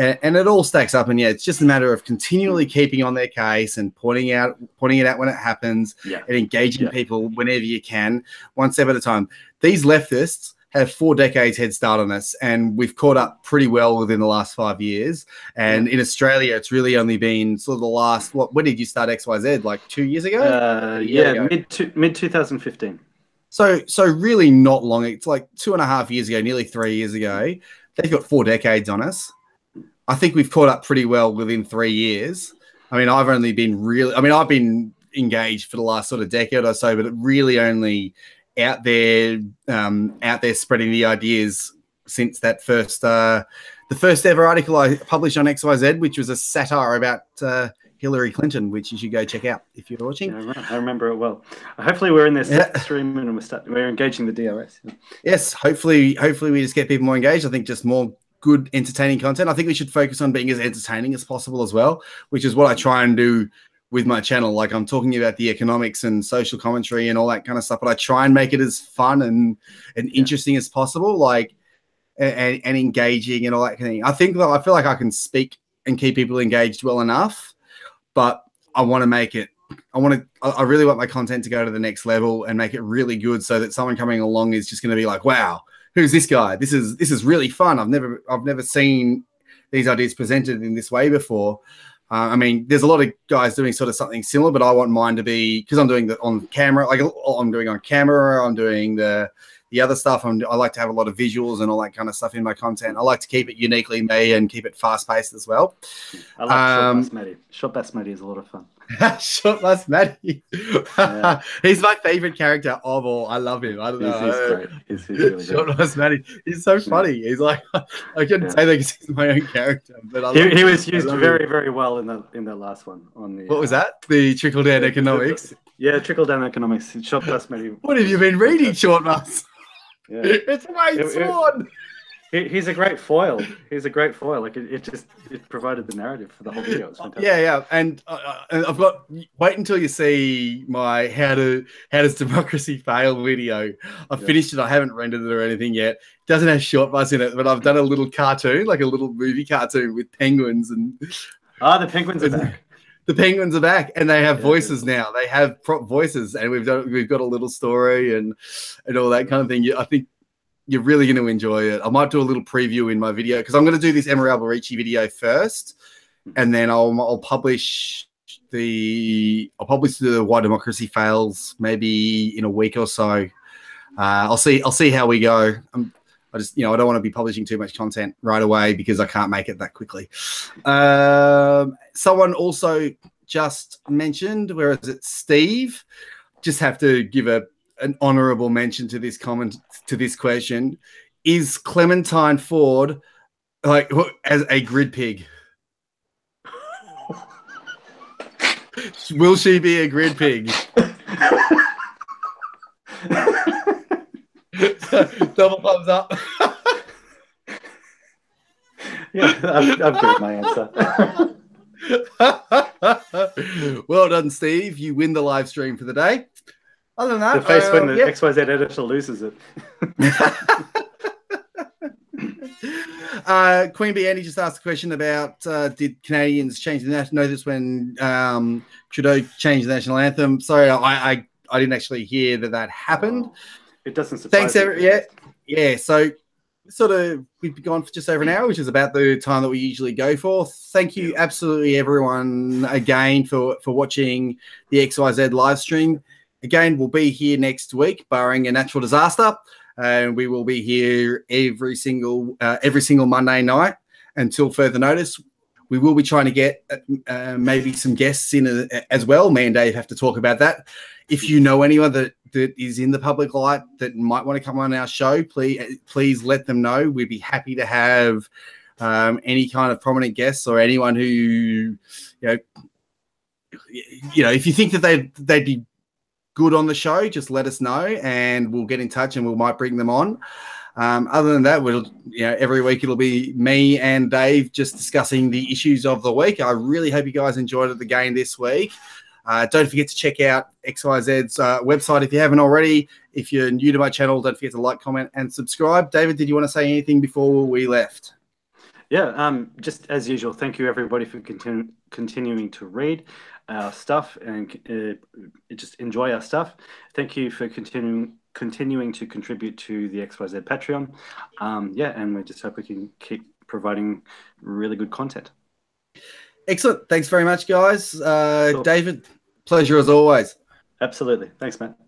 And it all stacks up, and yeah, it's just a matter of continually keeping on their case and pointing out, pointing it out when it happens, yeah. and engaging yeah. people whenever you can, one step at a time. These leftists have four decades head start on us, and we've caught up pretty well within the last five years. And in Australia, it's really only been sort of the last. What? When did you start X Y Z? Like two years ago? Uh, yeah, ago. mid to, mid two thousand fifteen. So, so really not long. It's like two and a half years ago, nearly three years ago. They've got four decades on us. I think we've caught up pretty well within three years. I mean, I've only been really, I mean, I've been engaged for the last sort of decade or so, but it really only out there, um, out there spreading the ideas since that first, uh, the first ever article I published on X Y Z, which was a satire about uh, Hillary Clinton, which you should go check out if you're watching. Yeah, right. I remember it well. Hopefully we're in this yeah. stream and we're, start, we're engaging the D R S. Yes, hopefully hopefully we just get people more engaged. I think just more good, entertaining content. I think we should focus on being as entertaining as possible as well, which is what I try and do with my channel. Like, I'm talking about the economics and social commentary and all that kind of stuff, but I try and make it as fun and, and yeah. interesting as possible, like and, and engaging and all that kind of thing. I think that I feel like I can speak and keep people engaged well enough, but I want to make it, I want to, I really want my content to go to the next level and make it really good so that someone coming along is just going to be like, wow, who's this guy? This is, this is really fun. I've never, I've never seen these ideas presented in this way before. Uh, I mean, there's a lot of guys doing sort of something similar, but I want mine to be, because I'm doing the on camera, like I'm doing on camera, I'm doing the the other stuff. I'm, I like to have a lot of visuals and all that kind of stuff in my content. I like to keep it uniquely me and keep it fast paced as well. I like um, Shot Bass Matty. Shot Bass Matty is a lot of fun. Shot Bass Matty. Yeah. He's my favorite character of all. I love him. I don't he's, know. He's great. He's, he's really Shot great. Bass Matty. He's so funny. He's like, I couldn't yeah. say that because he's my own character. But I he, he was used very, him. very well in the in the last one. On the what was uh, that? The trickle down economics. Yeah, trickle down economics. Shot Bass Matty. What have you been reading, Short Bass? Yeah. It's Wayne it, Swan. It, he's a great foil. He's a great foil. Like it, it just it provided the narrative for the whole video. It's fantastic. Yeah, yeah. And uh, I've got wait until you see my how to how does democracy fail video. I've yeah. finished it. I haven't rendered it or anything yet. It doesn't have Short Bus in it, but I've done a little cartoon, like a little movie cartoon with penguins and ah, the penguins are back. The penguins are back, and they have yeah, voices yeah. now. They have prop voices, and we've done, we've got a little story and and all that kind of thing. You, I think you're really going to enjoy it. I might do a little preview in my video because I'm going to do this Emma Alberici video first, and then I'll I'll publish the I'll publish the Why Democracy Fails maybe in a week or so. Uh, I'll see I'll see how we go. I'm, I just you know I don't want to be publishing too much content right away because I can't make it that quickly. Um, someone also just mentioned, where is it, Steve? Just have to give a an honorable mention to this comment, to this question. Is Clementine Ford like as a grid pig? Will she be a grid pig? Double thumbs up. Yeah, I've, I've got my answer. Well done, Steve. You win the live stream for the day. Other than that, the face uh, when the yeah. X Y Z editor loses it. uh, Queen B. Annie just asked a question about uh, did Canadians change the national anthem? Notice when um, Trudeau changed the national anthem. Sorry, I, I I didn't actually hear that that happened. It doesn't surprise me. Thanks, yeah, yeah. So sort of we've been gone for just over an hour, which is about the time that we usually go for. Thank you, yeah. absolutely everyone again for for watching the X Y Z live stream. Again, we'll be here next week, barring a natural disaster, and uh, we will be here every single uh, every single Monday night until further notice. We will be trying to get uh, maybe some guests in a, a, as well. Me and Dave have to talk about that. If you know anyone that, that is in the public light that might want to come on our show, please please let them know. We'd be happy to have um, any kind of prominent guests or anyone who you know you know if you think that they they'd be good on the show, just let us know and we'll get in touch and we might bring them on. Um, other than that, we'll you know every week it'll be me and Dave just discussing the issues of the week. I really hope you guys enjoyed the game this week. Uh, don't forget to check out X Y Z's uh, website if you haven't already. If you're new to my channel, don't forget to like, comment and subscribe. David, did you want to say anything before we left? Yeah, um, just as usual, thank you everybody for continu continuing to read our stuff and uh, just enjoy our stuff. Thank you for continuing continuing to contribute to the X Y Z Patreon. Um, yeah, and we just hope we can keep providing really good content. Excellent. Thanks very much, guys. Uh, sure. David, pleasure as always. Absolutely. Thanks, Matt.